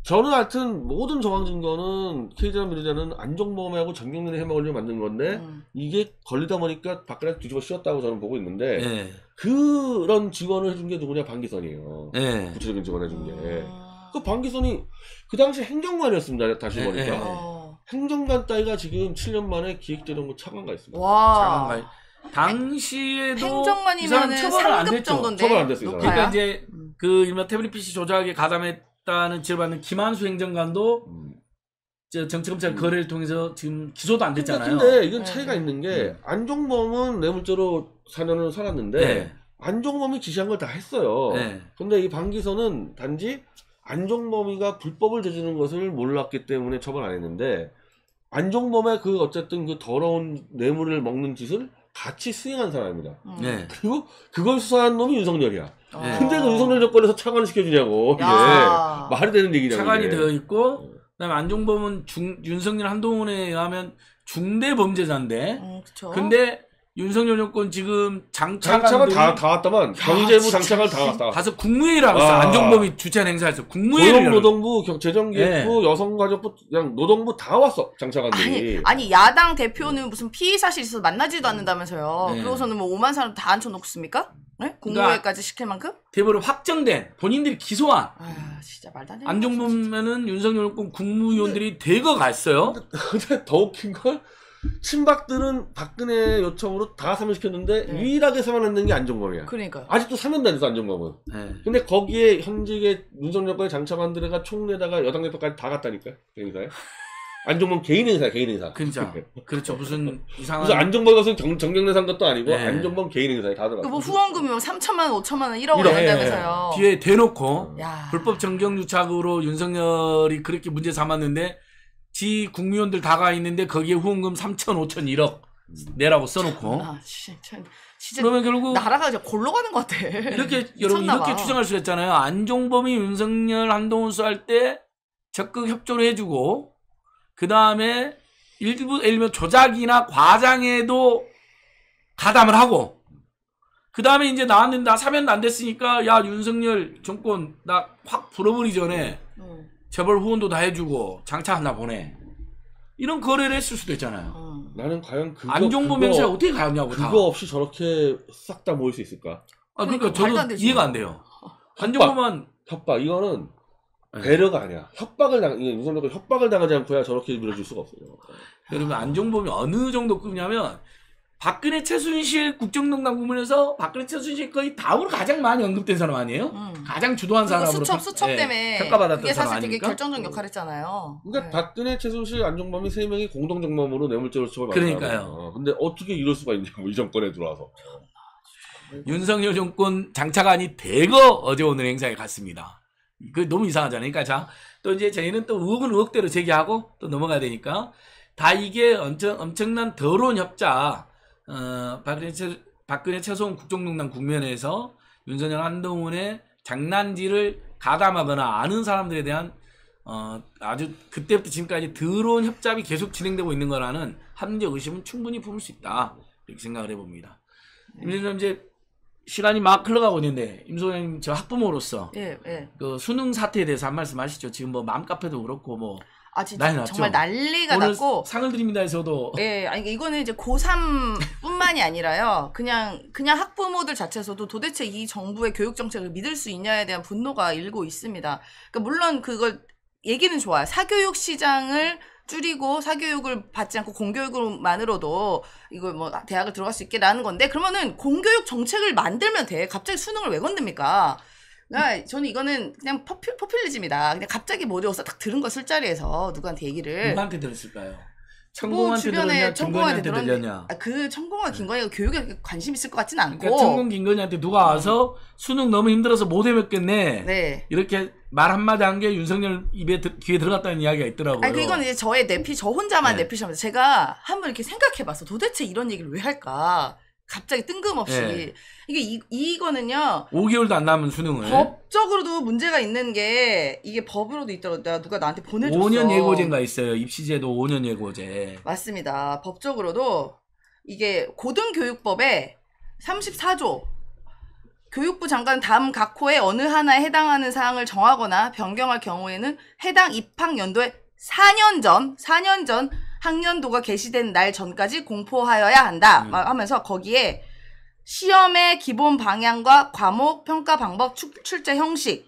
저는 하여튼 모든 정황증거는 KJ랑 미래자는 안종범하고 정경련이 해먹으려고 만든 건데 이게 걸리다 보니까 밖에 뒤집어 씌웠다고 저는 보고 있는데 네. 그런 지원을 해준 게 누구냐 방기선이에요. 네. 구체적인 지원을 해준 게. 그 방기선이 그 당시 행정관이었습니다. 다시 보니까. 네. 행정관 따위가 지금 7년 만에 기획재정부 차관가 있습니다. 와. 차관가. 당시에도 행정관이면 처벌 안 됐죠. 처벌 안 됐어요. 그러니까 이제 그 일명 태블릿 PC 조작에 가담해 일단은 지휘받는 김한수 행정관도 정치검찰 거래를 통해서 지금 기소도 안 됐잖아요. 근데 이건 차이가 있는 게 안종범은 뇌물죄로 4년을 살았는데 안종범이 지시한 걸 다 했어요. 근데 이 방기선은 단지 안종범이가 불법을 저지르는 것을 몰랐기 때문에 처벌 안 했는데 안종범의 그 어쨌든 그 더러운 뇌물을 먹는 짓을 같이 수행한 사람입니다. 그리고 그걸 수사한 놈이 윤석열이야. 근데 그 윤석열 정권에서 차관을 시켜주냐고. 예. 말이 되는 얘기냐고. 차관이 되어 있고 그다음에 안종범은 윤석열 한동훈에 의하면 중대 범죄자인데 근데 윤석열 정권 지금 장차가 다 왔다만 경제부 장차관 다 왔다. 가서 국무회의를 하고 있어. 안종범이 주최한 행사에서 국무회의를. 노동부, 재정기획부, 여성가족부, 그냥 노동부 다 왔어. 장차관들이. 아니 야당 대표는 무슨 피의 사실 있어서 만나지도 않는다면서요. 그러고서는 뭐 5만 사람 다 앉혀놓고 있습니까? 네? 공무회까지 그러니까 시킬 만큼? 대부분 확정된 본인들이 기소한. 아 진짜 말도 안 돼. 안종범에는 윤석열 정권 국무위원들이 대거 갔어요. 근데 더 웃긴 걸? 친박들은 박근혜 요청으로 다 사면시켰는데 유일하게 사면하는 게 안종범이야. 그러니까 아직도 사면도 안 돼서 안종범은. 근데 거기에 현직의 윤석열 정권의 장차관들과 총리에다가 여당 대표까지 다 갔다니까 행사에. 안종범 개인 행사. 그렇죠. 그렇죠. 무슨 이상한. 무슨 안종범 가서 정경련상 것도 아니고 안종범 개인 행사에 다 들어가. 그 뭐 후원금이 뭐 3천만 원, 5천만 원, 1억 원 된다면서요. 뒤에 대놓고 불법 정경유착으로 윤석열이 그렇게 문제 삼았는데. 지 국무위원들 다가 있는데 거기에 후원금 3천, 5천, 1억 내라고 써놓고. 진짜 그러면 결국 나라가 이제 골로 가는 것 같아. 이렇게 여러분 이렇게 추정할 수 있잖아요. 안종범이 윤석열 한동훈 수할 때 적극 협조를 해주고 그 다음에 일부 조작이나 과장에도 가담을 하고. 그 다음에 이제 나왔는데 나 사면 안 됐으니까 야 윤석열 정권 나 확 불어버리기 전에 재벌 후원도 다 해주고 장차 하나 보내. 이런 거래를 했을 수도 있잖아요. 나는 과연 그거 안종범 형사가 어떻게 가냐고 그거 다. 없이 저렇게 싹 다 모일 수 있을까? 아 그러니까 저도 안 이해가 안 돼요. 안종범만 협박 이거는 배려가 아니야. 협박을 당 윤석열 협박을 당하지 않고야 저렇게 밀어줄 수가 없어요. 여러분 안종범이 어느 정도 급이냐면 박근혜 최순실 국정농단 부문에서 박근혜 최순실 거의 다음으로 가장 많이 언급된 사람 아니에요? 가장 주도한 사람으로 수첩 때문에 평가받았던 그게 사실 사람 되게 아닙니까? 결정적 역할을 했잖아요. 그러니까 네. 박근혜 최순실 안종범이 세 명이 공동 정범으로 뇌물죄로 수첩을 받았잖아요. 그러니까요. 근데 어떻게 이럴 수가 있냐고 이 정권에 들어와서. 윤석열 정권 장차관이 대거 어제 오늘 행사에 갔습니다. 그 너무 이상하잖아요. 그러니까 자, 또 이제 저희는 또 의혹은 의혹대로 제기하고 또 넘어가야 되니까 다 이게 엄청난 더러운 협자. 박근혜 최소한 국정농단 국면에서 윤석열 한동훈의 장난질을 가담하거나 아는 사람들에 대한 아주 그때부터 지금까지 더러운 협잡이 계속 진행되고 있는 거라는 합리적 의심은 충분히 품을 수 있다 이렇게 생각을 해봅니다. 임소장님 이제 시간이 막 흘러가고 있는데 임소장님 저 학부모로서 그 수능 사태에 대해서 한 말씀 하시죠. 지금 뭐 맘카페도 그렇고 뭐 아 진짜 난리 정말 난리가 났고 상을 드립니다에서도 예 아니 이거는 이제 고3뿐만이 아니라요 그냥 학부모들 자체에서도 도대체 이 정부의 교육 정책을 믿을 수 있냐에 대한 분노가 일고 있습니다. 그러니까 물론 그걸 얘기는 좋아요. 사교육 시장을 줄이고 사교육을 받지 않고 공교육만으로도 이거 뭐 대학을 들어갈 수 있게라는 건데 그러면은 공교육 정책을 만들면 돼. 갑자기 수능을 왜 건듭니까? 저는 이거는 그냥 포퓰리즘이다. 그냥 갑자기 모여서 딱 들은 거 술자리에서 누구한테 얘기를. 누구한테 들었을까요? 청공한테 들었냐? 김건희한테 들었냐? 그 청공과 김건희가 교육에 관심 있을 것 같진 않고. 그러니까 청공 김건희한테 누가 와서 수능 너무 힘들어서 못 해먹겠네. 네. 이렇게 말 한마디 한 게 윤석열 입에 귀에 들어갔다는 이야기가 있더라고요. 아니, 이건 이제 저의 저 혼자만 내피시면서 제가 한번 이렇게 생각해봤어. 도대체 이런 얘기를 왜 할까? 갑자기 뜬금없이 이게 이거는요 5개월도 안 남은 수능을 법적으로도 문제가 있는 게 이게 법으로도 있더라고. 누가 나한테 보내줬어. 5년 예고제가 있어요. 입시제도 5년 예고제 맞습니다. 법적으로도 이게 고등교육법에 34조 교육부 장관 다음 각 호에 어느 하나에 해당하는 사항을 정하거나 변경할 경우에는 해당 입학 연도에 4년 전 학년도가 게시된 날 전까지 공포하여야 한다 하면서 거기에 시험의 기본 방향과 과목, 평가 방법, 출제 형식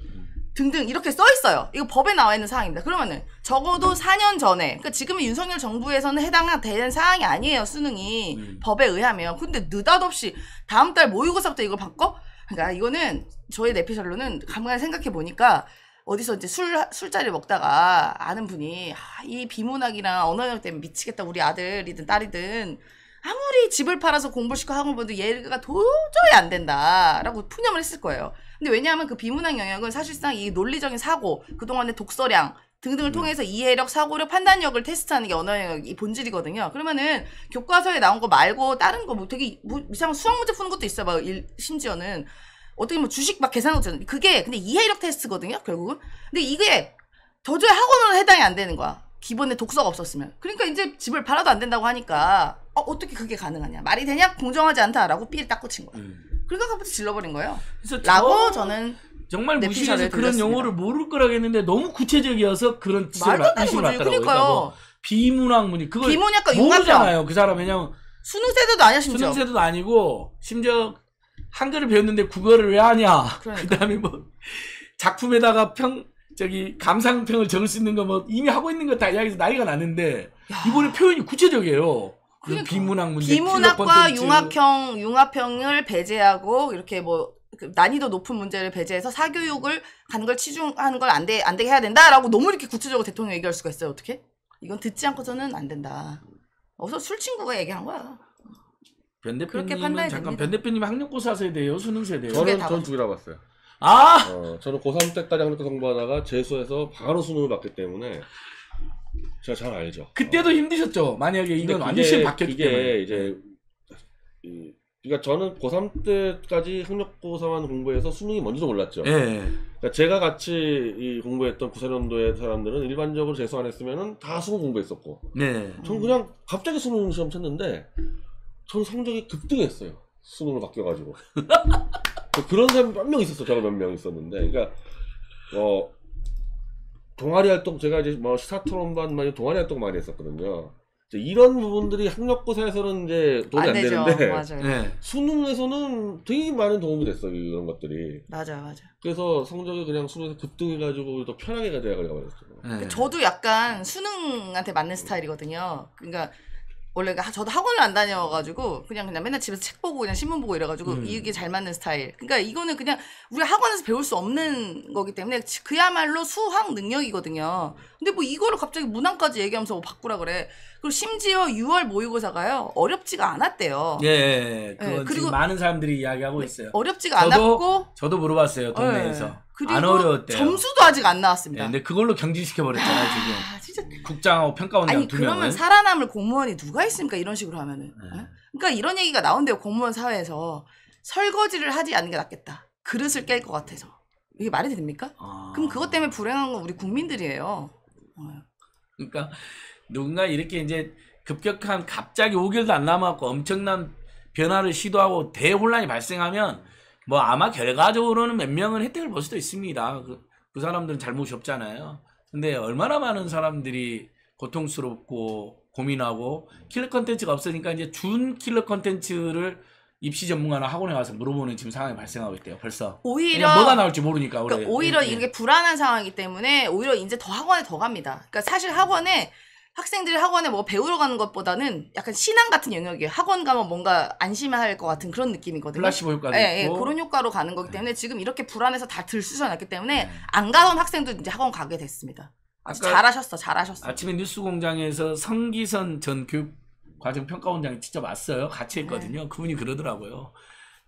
등등 이렇게 써 있어요. 이거 법에 나와 있는 사항입니다. 그러면은 적어도 4년 전에 그러니까 지금은 윤석열 정부에서는 해당되는 사항이 아니에요. 수능이 법에 의하면. 근데 느닷없이 다음 달 모의고사부터 이걸 바꿔? 그러니까 이거는 저의 내피셜로는 가만히 생각해 보니까 어디서 이제 술자리 먹다가 아는 분이 이 비문학이나 언어영역 때문에 미치겠다. 우리 아들이든 딸이든 아무리 집을 팔아서 공부를 시켜 학원 보는데 얘가 도저히 안 된다라고 푸념을 했을 거예요. 근데 왜냐하면 그 비문학 영역은 사실상 이 논리적인 사고, 그동안의 독서량 등등을 통해서 이해력, 사고력, 판단력을 테스트하는 게 언어영역이 본질이거든요. 그러면은 교과서에 나온 거 말고 다른 거 뭐 되게 이상한 수학 문제 푸는 것도 있어요. 막 심지어는. 어떻게 보면 주식 막 계산하고 있잖아요. 그게 근데 이해력 테스트거든요. 결국은. 근데 이게 도저히 학원으로 해당이 안 되는 거야. 기본에 독서가 없었으면. 그러니까 이제 집을 팔아도 안 된다고 하니까 어떻게 그게 가능하냐. 말이 되냐? 공정하지 않다라고 삐를 딱 꽂힌 거야. 그러니까 갑자기 질러버린 거예요. 라고 저는 정말 무시해서 그런 용어를 모를 거라고 했는데 너무 구체적이어서 그런 지적을 의심을 받더라고요. 그러니까요. 뭐 비문학문이. 그걸 모르잖아요. 그 사람. 왜냐면 수능 세대도 아니야 심지어. 수능 세대도 아니고 심지어 한글을 배웠는데 국어를 왜 하냐. 그러니까. 그다음에 뭐 작품에다가 감상평을 적을 수 있는 거 뭐 이미 하고 있는 거 다 이야기해서 난리가 났는데 이번에 표현이 구체적이에요. 그러니까. 비문학 문제, 비문학과 융합형을 배제하고 이렇게 뭐 난이도 높은 문제를 배제해서 사교육을 가는 걸 치중하는 걸 안 되게 해야 된다라고 너무 이렇게 구체적으로 대통령 얘기할 수가 있어요. 어떻게? 이건 듣지 않고서는 안 된다. 어서 술 친구가 얘기한 거야. 변 대표님은 잠깐 변 대표님 학력고사 세대예요? 수능 세대예요? 저는 두 개 다 봤어요. 아! 저는 고3 때까지 학력고사 공부하다가 재수해서 바로 수능을 봤기 때문에 제가 잘 알죠. 그때도 힘드셨죠? 만약에 이건 완전히 바뀌었기 때문에. 그러니까 저는 고3 때까지 학력고사만 공부해서 수능이 뭔지도 몰랐죠. 그러니까 제가 같이 공부했던 94년도의 사람들은 일반적으로 재수 안 했으면 다 수능 공부했었고 저는 그냥 갑자기 수능 시험 쳤는데 저는 성적이 급등했어요. 수능으로 바뀌어가지고. 그런 사람이 몇 명 있었어. 제가 몇 명 있었는데, 그러니까 동아리 활동, 제가 이제 뭐 시사 토론반 많이 동아리 활동 많이 했었거든요. 이제 이런 부분들이 학력고사에서는 이제 도움이 안 되는데, 맞아요. 네. 수능에서는 되게 많은 도움이 됐어요, 이런 것들이. 맞아. 그래서 성적이 그냥 수능에서 급등해가지고 더 편하게 가져야 버렸어요. 네. 저도 약간 수능한테 맞는 스타일이거든요. 그러니까 원래 저도 학원을 안 다녀가지고 그냥 맨날 집에서 책 보고 그냥 신문 보고 이래가지고 이게 잘 맞는 스타일. 그러니까 이거는 그냥 우리 학원에서 배울 수 없는 거기 때문에 그야말로 수학 능력이거든요. 근데 뭐 이거를 갑자기 문항까지 얘기하면서 뭐 바꾸라 그래. 그리고 심지어 6월 모의고사가요 어렵지가 않았대요. 예, 그건 그리고 지금 많은 사람들이 이야기하고 있어요. 어렵지가 않았고 저도 물어봤어요 동네에서. 예. 그리고 안 어려웠대요. 점수도 아직 안 나왔습니다. 예, 근데 그걸로 경질시켜 버렸잖아요 지금. 아, 진짜. 국장하고 평가원장 아니, 2명은. 그러면 살아남을 공무원이 누가 있습니까 이런 식으로 하면은. 예. 그러니까 이런 얘기가 나온대요 공무원 사회에서. 설거지를 하지 않는 게 낫겠다. 그릇을 깰 것 같아서. 이게 말이 됩니까? 아... 그럼 그것 때문에 불행한 건 우리 국민들이에요. 그러니까 누군가 이렇게 이제 급격한 갑자기 5개월도 안 남았고 엄청난 변화를 시도하고 대혼란이 발생하면 뭐 아마 결과적으로는 몇 명은 혜택을 볼 수도 있습니다. 그 사람들은 잘못이 없잖아요. 근데 얼마나 많은 사람들이 고통스럽고 고민하고 킬러 컨텐츠가 없으니까 이제 준 킬러 컨텐츠를 입시 전문가나 학원에 와서 물어보는 지금 상황이 발생하고 있대요. 벌써 오히려 뭐가 나올지 모르니까. 그러니까 오히려 이게 불안한 상황이기 때문에 오히려 이제 더 학원에 더 갑니다. 그러니까 사실 학원에 학생들이 학원에 뭐 배우러 가는 것보다는 약간 신앙 같은 영역이에요. 학원 가면 뭔가 안심할 것 같은 그런 느낌이거든요. 플라시보 효과도 있고. 그런 효과로 가는 거기 때문에 지금 이렇게 불안해서 다 들쑤셔놨기 때문에 안 가던 학생도 이제 학원 가게 됐습니다. 잘하셨어. 아침에 뉴스공장에서 성기선 전 교육과정평가원장이 직접 왔어요. 같이 했거든요. 네. 그분이 그러더라고요.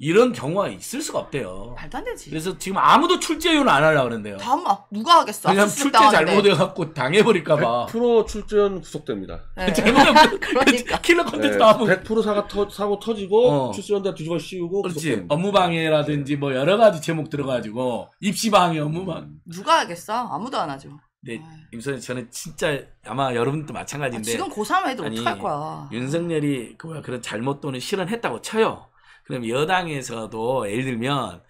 이런 경우가 있을 수가 없대요. 말도 안 되지. 그래서 지금 아무도 출제율을 안 하려고 그러는데요. 다음 누가 하겠어. 왜냐면 출제 잘못해갖고 당해버릴까봐. 100% 출제율 구속됩니다. 네. 잘못하면 그러니까. 킬러 컨텐츠 나오면. 네. 100% 사고 터지고 출제율 다 뒤집어 씌우고. 그렇지. 업무방해라든지 뭐 여러 가지 제목 들어가지고 입시방해, 업무방해. 누가 하겠어. 아무도 안 하죠. 네, 임선생님 저는 진짜 아마 여러분도 마찬가지인데. 지금 고3 애들 어떡할 거야. 윤석열이 그런 잘못 또는 실언했다고 쳐요. 그럼 여당에서도 예를 들면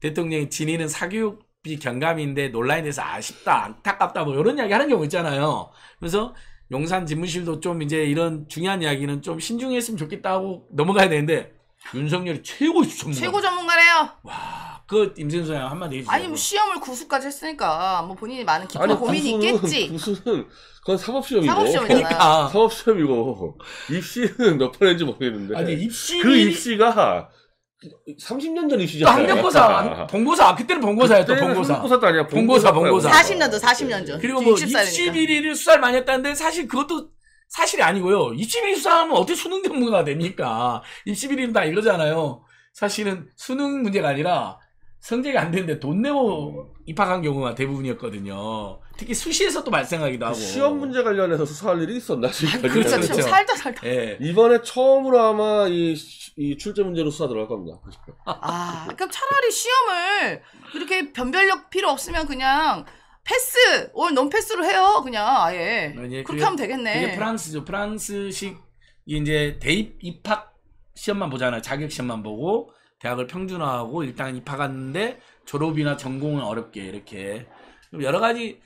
대통령이 지니는 사교육비 경감인데 논란이 돼서 아쉽다, 안타깝다 뭐 이런 이야기 하는 경우 있잖아요. 그래서 용산 집무실도 좀 이제 이런 중요한 이야기는 좀 신중했으면 좋겠다고 넘어가야 되는데 윤석열이 최고 전문가래요. 와, 그 임세은 소장 한마디 해주세요. 아니 뭐 시험을 구수까지 했으니까 뭐 본인이 많은 깊은 고민이 있겠지. 구수는 그건 사법시험이고 입시는 몇 번 했는지 모르겠는데. 아니 입시 그 입시가 30년 전 입시잖아요. 학력고사, 본고사. 그때는 본고사였죠. 본고사도 아니야. 본고사. 40년 전. 그리고 뭐 입시 비리를 수사를 많이 했다는데 사실 그것도 사실이 아니고요. 입시비리 수사하면 어떻게 수능 전문가가 됩니까? 입시비리는 다 이거잖아요. 사실은 수능 문제가 아니라 성적이 안 되는데 돈 내고 입학한 경우가 대부분이었거든요. 특히 수시에서 또 발생하기도 하고. 시험 문제 관련해서 수사할 일이 있었나 지금? 그렇죠. 살다. 예. 이번에 처음으로 아마 이 출제 문제로 수사 들어갈 겁니다. 그럼 차라리 시험을 이렇게 변별력 필요 없으면 그냥 패스! 올 논패스로 해요, 그냥, 아예. 그렇게 하면 되겠네. 이게 프랑스죠. 프랑스식, 이제 대입 입학 시험만 보잖아요. 자격 시험만 보고, 대학을 평준화하고, 일단 입학하는데, 졸업이나 전공은 어렵게, 이렇게. 여러 가지,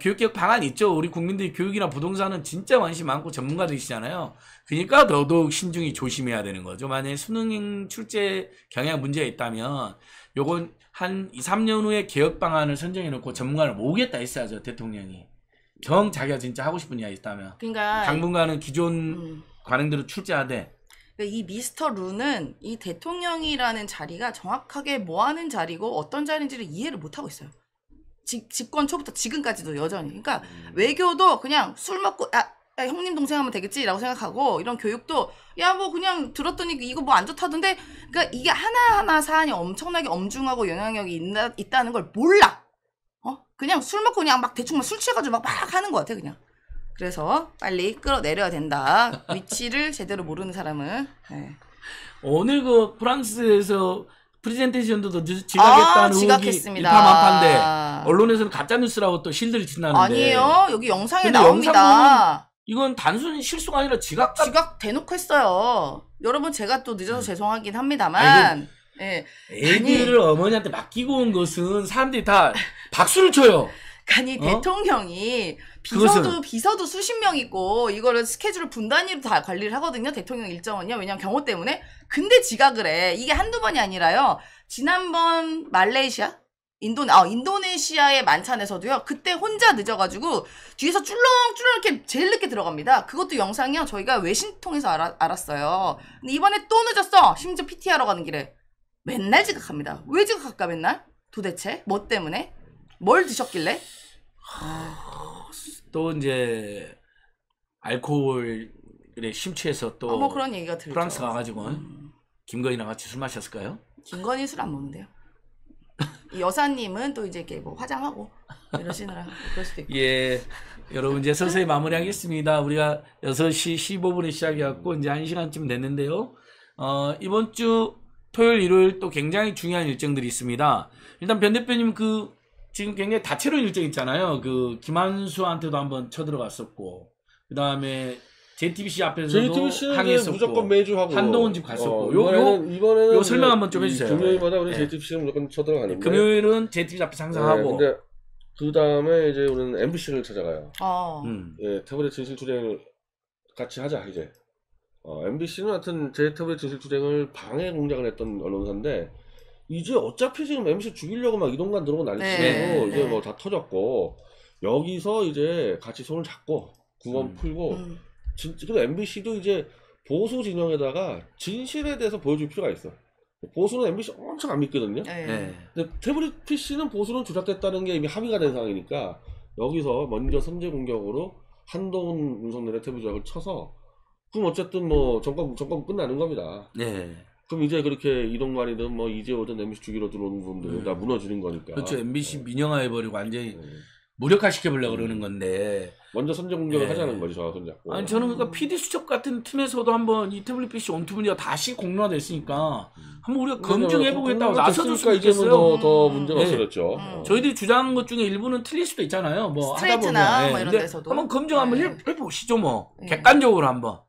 교육개혁 방안이 있죠. 우리 국민들이 교육이나 부동산은 진짜 관심 많고 전문가들이시잖아요. 그러니까 더더욱 신중히 조심해야 되는 거죠. 만약에 수능 출제 경향 문제가 있다면, 요건, 한 2, 3년 후에 개혁 방안을 선정해놓고 전문가를 모으겠다 했어야죠, 대통령이. 정 자기가 진짜 하고 싶은 이야기 있다면. 그러니까 당분간은 기존 관행대로 출제하되. 이 미스터 루는 이 대통령이라는 자리가 정확하게 뭐 하는 자리고 어떤 자리인지를 이해를 못하고 있어요. 집권 초부터 지금까지도 여전히. 그러니까 외교도 그냥 술 먹고 야, 형님 동생 하면 되겠지라고 생각하고, 이런 교육도 야 뭐 그냥 들었더니 이거 뭐 안 좋다던데. 그러니까 이게 하나하나 사안이 엄청나게 엄중하고 영향력이 있다는 걸 몰라. 그냥 술 먹고 그냥 막 대충 술 취해가지고 막 하는 것 같아 그냥. 그래서 빨리 끌어내려야 된다. 위치를 제대로 모르는 사람은. 네. 오늘 그 프랑스에서 프레젠테이션도 지각했다는 의혹이 일파만파인데 언론에서는 가짜뉴스라고 또 실드를 친다는데. 아니에요, 여기 영상에 나옵니다. 이건 단순히 실수가 아니라 지각까지. 지각 대놓고 했어요. 여러분 제가 또 늦어서 죄송하긴 합니다만. 예. 애기를 아니, 어머니한테 맡기고 온 것은 사람들이 다 박수를 쳐요. 아니 대통령이 비서도 수십 명 있고 이거를 스케줄을 분단위로 다 관리를 하거든요. 대통령 일정은요. 왜냐면 경호 때문에. 근데 지각을 해. 이게 한두 번이 아니라요. 지난번 말레이시아? 인도네시아의 만찬에서도요. 그때 혼자 늦어가지고 뒤에서 쭈렁쭈렁 이렇게 제일 늦게 들어갑니다. 그것도 영상이요. 저희가 외신 통해서 알았어요. 근데 이번에 또 늦었어. 심지어 PT 하러 가는 길에. 맨날 지각합니다. 왜 지각할까 맨날? 도대체? 뭐 때문에? 뭘 드셨길래? 또 이제 알코올에 심취해서 또 뭐 그런 얘기가 들죠. 프랑스 가가지고 김건희랑 같이 술 마셨을까요? 김건희 술 안 먹는데요. 이 여사님은 또 이제 이렇게 뭐 화장하고 이러시느라 그럴 수도 있고. 예, 여러분 이제 서서히 마무리하겠습니다. 우리가 6시 15분에 시작해갖고 이제 1시간쯤 됐는데요. 이번 주 토요일, 일요일 또 굉장히 중요한 일정들이 있습니다. 일단 변 대표님 그 지금 굉장히 다채로운 일정 있잖아요. 그 김한수한테도 한번 쳐들어갔었고, 그 다음에 JTBC 앞에서도 항의했었고, 무조건 매주 하고 한동훈 집 갔었고. 이번에는 설명 한번 좀 해주세요. 금요일마다 우리 JTBC는 무조건 쳐들어가는데 금요일은 JTBC 앞에서 항상 하고. 근데 그 다음에 이제 우리는 MBC를 찾아가요. 예, 태블릿 진실투쟁을 같이 하자 이제. MBC는 하여튼 제 태블릿 진실투쟁을 방해 공작을 했던 언론사인데, 이제 어차피 지금 MBC 죽이려고 막 이동관 들어오고 난리 치고, 네, 이제 네. 뭐 다 터졌고, 여기서 이제 같이 손을 잡고 구원 풀고, 그리고 MBC도 이제 보수 진영에다가 진실에 대해서 보여줄 필요가 있어. 보수는 MBC 엄청 안 믿거든요. 네. 근데 태블릿 PC는 보수는 조작됐다는 게 이미 합의가 된 상황이니까, 여기서 먼저 선제 공격으로 한동훈 윤석열의 태블릿 조작을 쳐서, 그럼 어쨌든 뭐 정권 끝나는 겁니다. 네. 그럼 이제 그렇게 이동관이든 뭐 이재호든 MBC 주기로 들어오는 분들은 다 무너지는 거니까. 그렇죠. MBC 민영화해버리고 완전히 무력화시켜보려고 그러는 건데. 먼저 선제 공격을 하자는 거지, 저가 손잡고. 아니 저는 그러니까 PD 수첩 같은 틈에서도 한번 이 태블릿 PC 온투문제가 다시 공론화됐으니까 한번 우리가 검증해보겠다고 나서줬으면 좋겠어요. 더 문제가 없어졌죠. 저희들이 주장한 것 중에 일부는 틀릴 수도 있잖아요. 뭐 스트레이트나 하다 보면. 뭐 이런 데서도. 한번 검증 한번 해보시죠 뭐. 객관적으로 한번.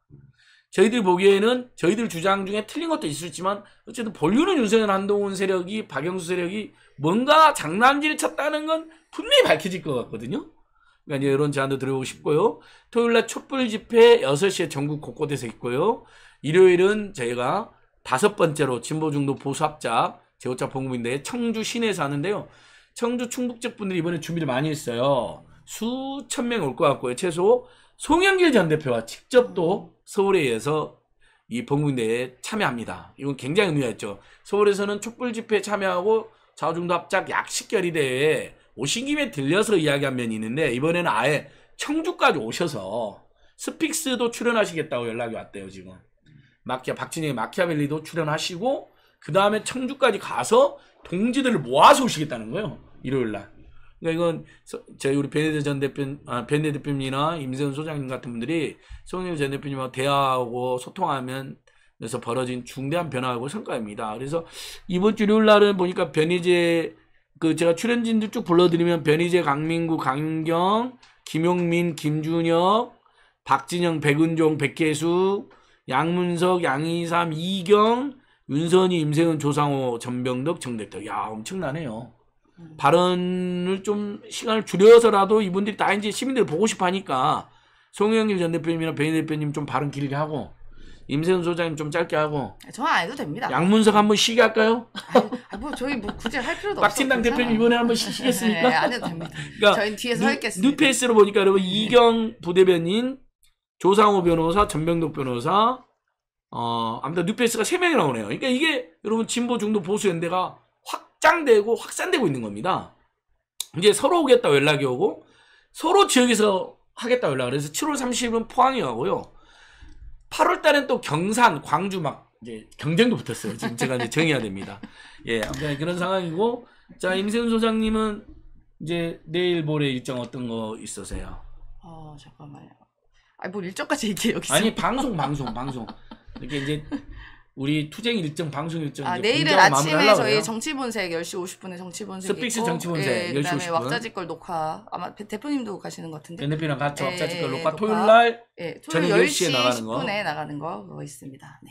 저희들이 보기에는 저희들 주장 중에 틀린 것도 있었지만 어쨌든 본류는 윤석열 한동훈 세력이 박영수 세력이 뭔가 장난질을 쳤다는 건 분명히 밝혀질 것 같거든요. 그러니까 이제 이런 제안도 드려보고 싶고요. 토요일날 촛불 집회 6시에 전국 곳곳에서 있고요. 일요일은 저희가 5번째로 진보 중도 보수 합작 제5차 본부인데 청주 시내에서 하는데요. 청주 충북 쪽 분들이 이번에 준비를 많이 했어요. 수천 명이 올 것 같고요. 최소 송영길 전 대표와 직접 또 서울에 의해서 이 범국대에 참여합니다. 이건 굉장히 의미가 있죠. 서울에서는 촛불 집회에 참여하고 좌우중도 합작 약식결의대회에 오신 김에 들려서 이야기한 면이 있는데, 이번에는 아예 청주까지 오셔서 스픽스도 출연하시겠다고 연락이 왔대요. 지금 박진영의 마키아벨리도 출연하시고 그 다음에 청주까지 가서 동지들을 모아서 오시겠다는 거예요. 일요일날. 그러니까 이건 저희 우리 변희재 대표님이나 임세은 소장님 같은 분들이 송영길 전 대표님하고 대화하고 소통하면서 벌어진 중대한 변화하고 성과입니다. 그래서 이번 주 일요일 날은 보니까 변희재 그 제가 출연진들 쭉 불러드리면 변희재, 강민구, 강윤경, 김용민, 김준혁, 박진영, 백은종, 백계수, 양문석, 양희삼, 이경, 윤선희, 임세은, 조상호, 전병덕, 정대덕. 야 엄청나네요. 발언을 좀 시간을 줄여서라도 이분들이 다 이제 시민들을 보고 싶어 하니까 송영길 전 대표님이나 배인 대표님 좀 발언 길게 하고 임세은 소장님 좀 짧게 하고. 저 안 해도 됩니다. 양문석 한번 쉬게 할까요? 뭐 저희 뭐 굳이 할 필요도 없어요. 박진당 대표님 이번에 한번 쉬시겠습니까? 네, 안 해도 됩니다. 그러니까 저희 뒤에서 하겠습니다. 뉴페이스로 보니까 여러분 이경 부대변인, 조상호 변호사, 전병덕 변호사, 아무튼 뉴페이스가 3명이 나오네요. 그러니까 이게 여러분 진보 중도 보수 연대가 확장되고 확산되고 있는 겁니다. 이제 서로 오겠다고 연락이 오고 서로 지역에서 하겠다고 연락을 해서 7월 30일은 포항에 가고요. 8월 달엔 또 경산, 광주 막 이제 경쟁도 붙었어요. 지금 제가 이제 정해야 됩니다. 예, 아무튼 그런 상황이고. 자, 임세은 소장님은 이제 내일 모레 일정 어떤 거 있으세요? 잠깐만요. 뭘 일정까지 얘기해요. 여기서. 아니 방송. 이렇게 이제 우리 투쟁 일정, 방송 일정 내일은 아침에 저희 정치본색 10시 50분에 정치본색 스픽스 있고, 정치본색 예, 10시 50분. 왁자지껄 녹화 아마 대표님도 가시는 것 같은데. 대표님이랑 같이 예, 왁자지껄 녹화 토요일날 예, 토요일 저녁 10시에 나가는 거. 10분에 나가는 거 그거 있습니다. 네.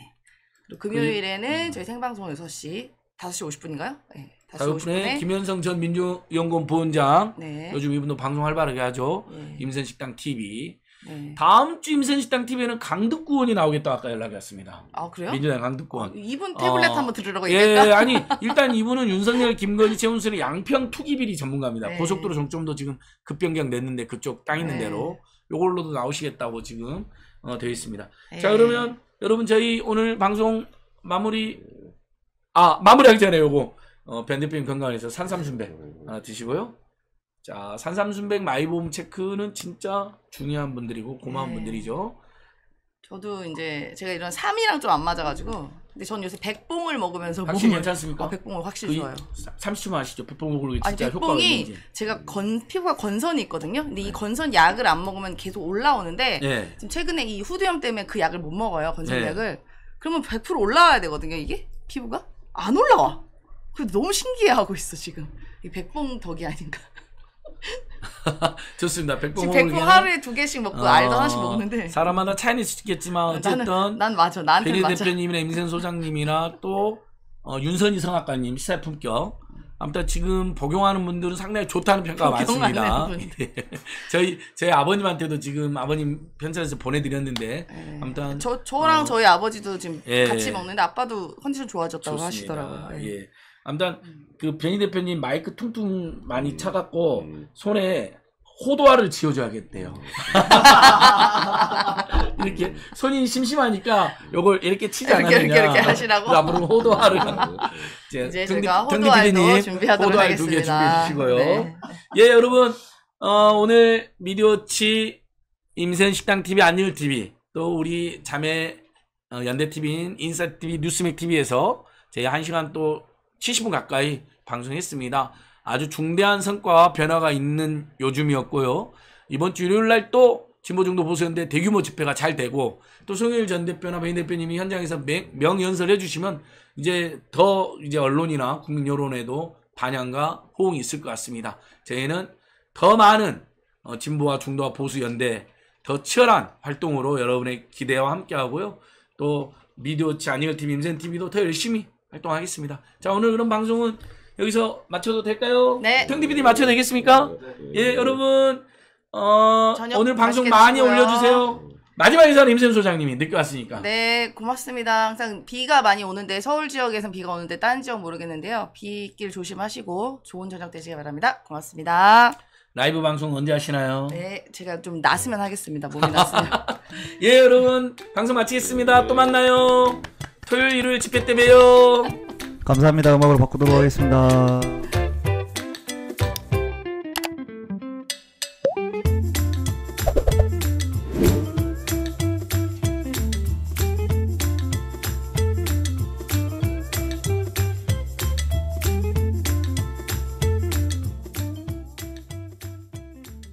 그리고 금요일에는 저희 생방송 6시, 5시 50분인가요? 네, 5시 50분에 김현성 전 민주연구원 부원장 네. 요즘 이분도 방송 활발하게 하죠. 네. 임선식당 TV 네. 다음 주 임선식당 TV에는 강득구 의원이 나오겠다고 아까 연락이 왔습니다. 아 그래요? 민주당 강득구 의원. 이분 태블릿 한번 들으라고 얘기했다? 예, 아니 일단 이분은 윤석열, 김건희, 최문순의 양평 투기비리 전문가입니다. 네. 고속도로 종점도 지금 급변경 냈는데 그쪽 땅 있는 네. 대로 요걸로도 나오시겠다고 지금 되어 있습니다. 네. 자 그러면 여러분 저희 오늘 방송 마무리하기 전에 요거 변 대표님 건강해서 산삼순백 하나 드시고요. 자 산삼순백 마이보험체크는 진짜 중요한 분들이고 고마운 네. 분들이죠. 저도 이제 제가 이런 삼이랑 좀 안 맞아가지고 근데 전 요새 백봉을 먹으면서 확실히 괜찮습니까? 아, 백봉을 확실히 좋아요. 30초만 아시죠? 백봉 먹으면 진짜 효과가 있는지. 제가 피부가 건선이 있거든요. 근데 네. 이 건선 약을 안 먹으면 계속 올라오는데 네. 지금 최근에 이 후두염 때문에 그 약을 못 먹어요. 건선약을. 네. 그러면 100% 올라와야 되거든요. 이게 피부가 안 올라와. 그래서 너무 신기해하고 있어 지금. 이 백봉 덕이 아닌가. 좋습니다. 백봉 하루에 2개씩 먹고 알도 하나씩 먹는데 사람마다 차이는 있겠지만 어쨌든 난 맞아. 나한테 맞아. 변희재 대표님이나 임세은 소장님이나 또 윤선희 성악가님 시사의 품격 아무튼 지금 복용하는 분들은 상당히 좋다는 평가가 많습니다. 네. 저희 아버님한테도 지금 아버님 편찬에서 보내드렸는데 네. 아무튼 저랑 저희 아버지도 지금 예. 같이 먹는데 아빠도 컨디션 좋아졌다고 좋습니다. 하시더라고요. 네. 예. 아무튼 그 변희재 대표님 마이크 퉁퉁 많이 차갖고 손에 호도화를 지어줘야겠대요. 이렇게 손이 심심하니까 요걸 이렇게 치지 않았느냐. 이렇게 하시라고. 앞으로 호도화를. 이제 저희가 호도화도 준비하도록 호도화 하겠습니다. 2개 준비해 주시고요. 네. 예 여러분 오늘 미디어치 임세은 식당 TV 안진걸 TV 또 우리 자매 연대 TV인 인사이트 TV 뉴스맥 TV에서 저희 1시간 또 70분 가까이 방송했습니다. 아주 중대한 성과와 변화가 있는 요즘이었고요. 이번 주 일요일날 또 진보중도 보수연대 대규모 집회가 잘 되고 또 송영길 전 대표나 변희재 대표님이 현장에서 명연설 해주시면 이제 더 언론이나 국민 여론에도 반향과 호응이 있을 것 같습니다. 저희는 더 많은 진보와 중도와 보수연대 더 치열한 활동으로 여러분의 기대와 함께하고요. 또 미디어치 안진걸TV 임세은TV도 더 열심히 활동하겠습니다. 자 오늘 그럼 방송은 여기서 마쳐도 될까요? 네. 텅디비디 맞춰도 되겠습니까? 예 여러분 오늘 방송 많이 드시고요. 올려주세요. 마지막 인사는 임세은 소장님이 늦게 왔으니까. 네 고맙습니다. 항상 비가 많이 오는데 서울 지역에선 비가 오는데 다른 지역 모르겠는데요. 비길 조심하시고 좋은 저녁 되시길 바랍니다. 고맙습니다. 라이브 방송 언제 하시나요? 네 제가 좀 났으면 하겠습니다. 몸이 났어요. 예 여러분 방송 마치겠습니다. 또 만나요. 토요일 일요일 집회 때 봬요. 감사합니다. 음악으로 바꾸도록 하겠습니다.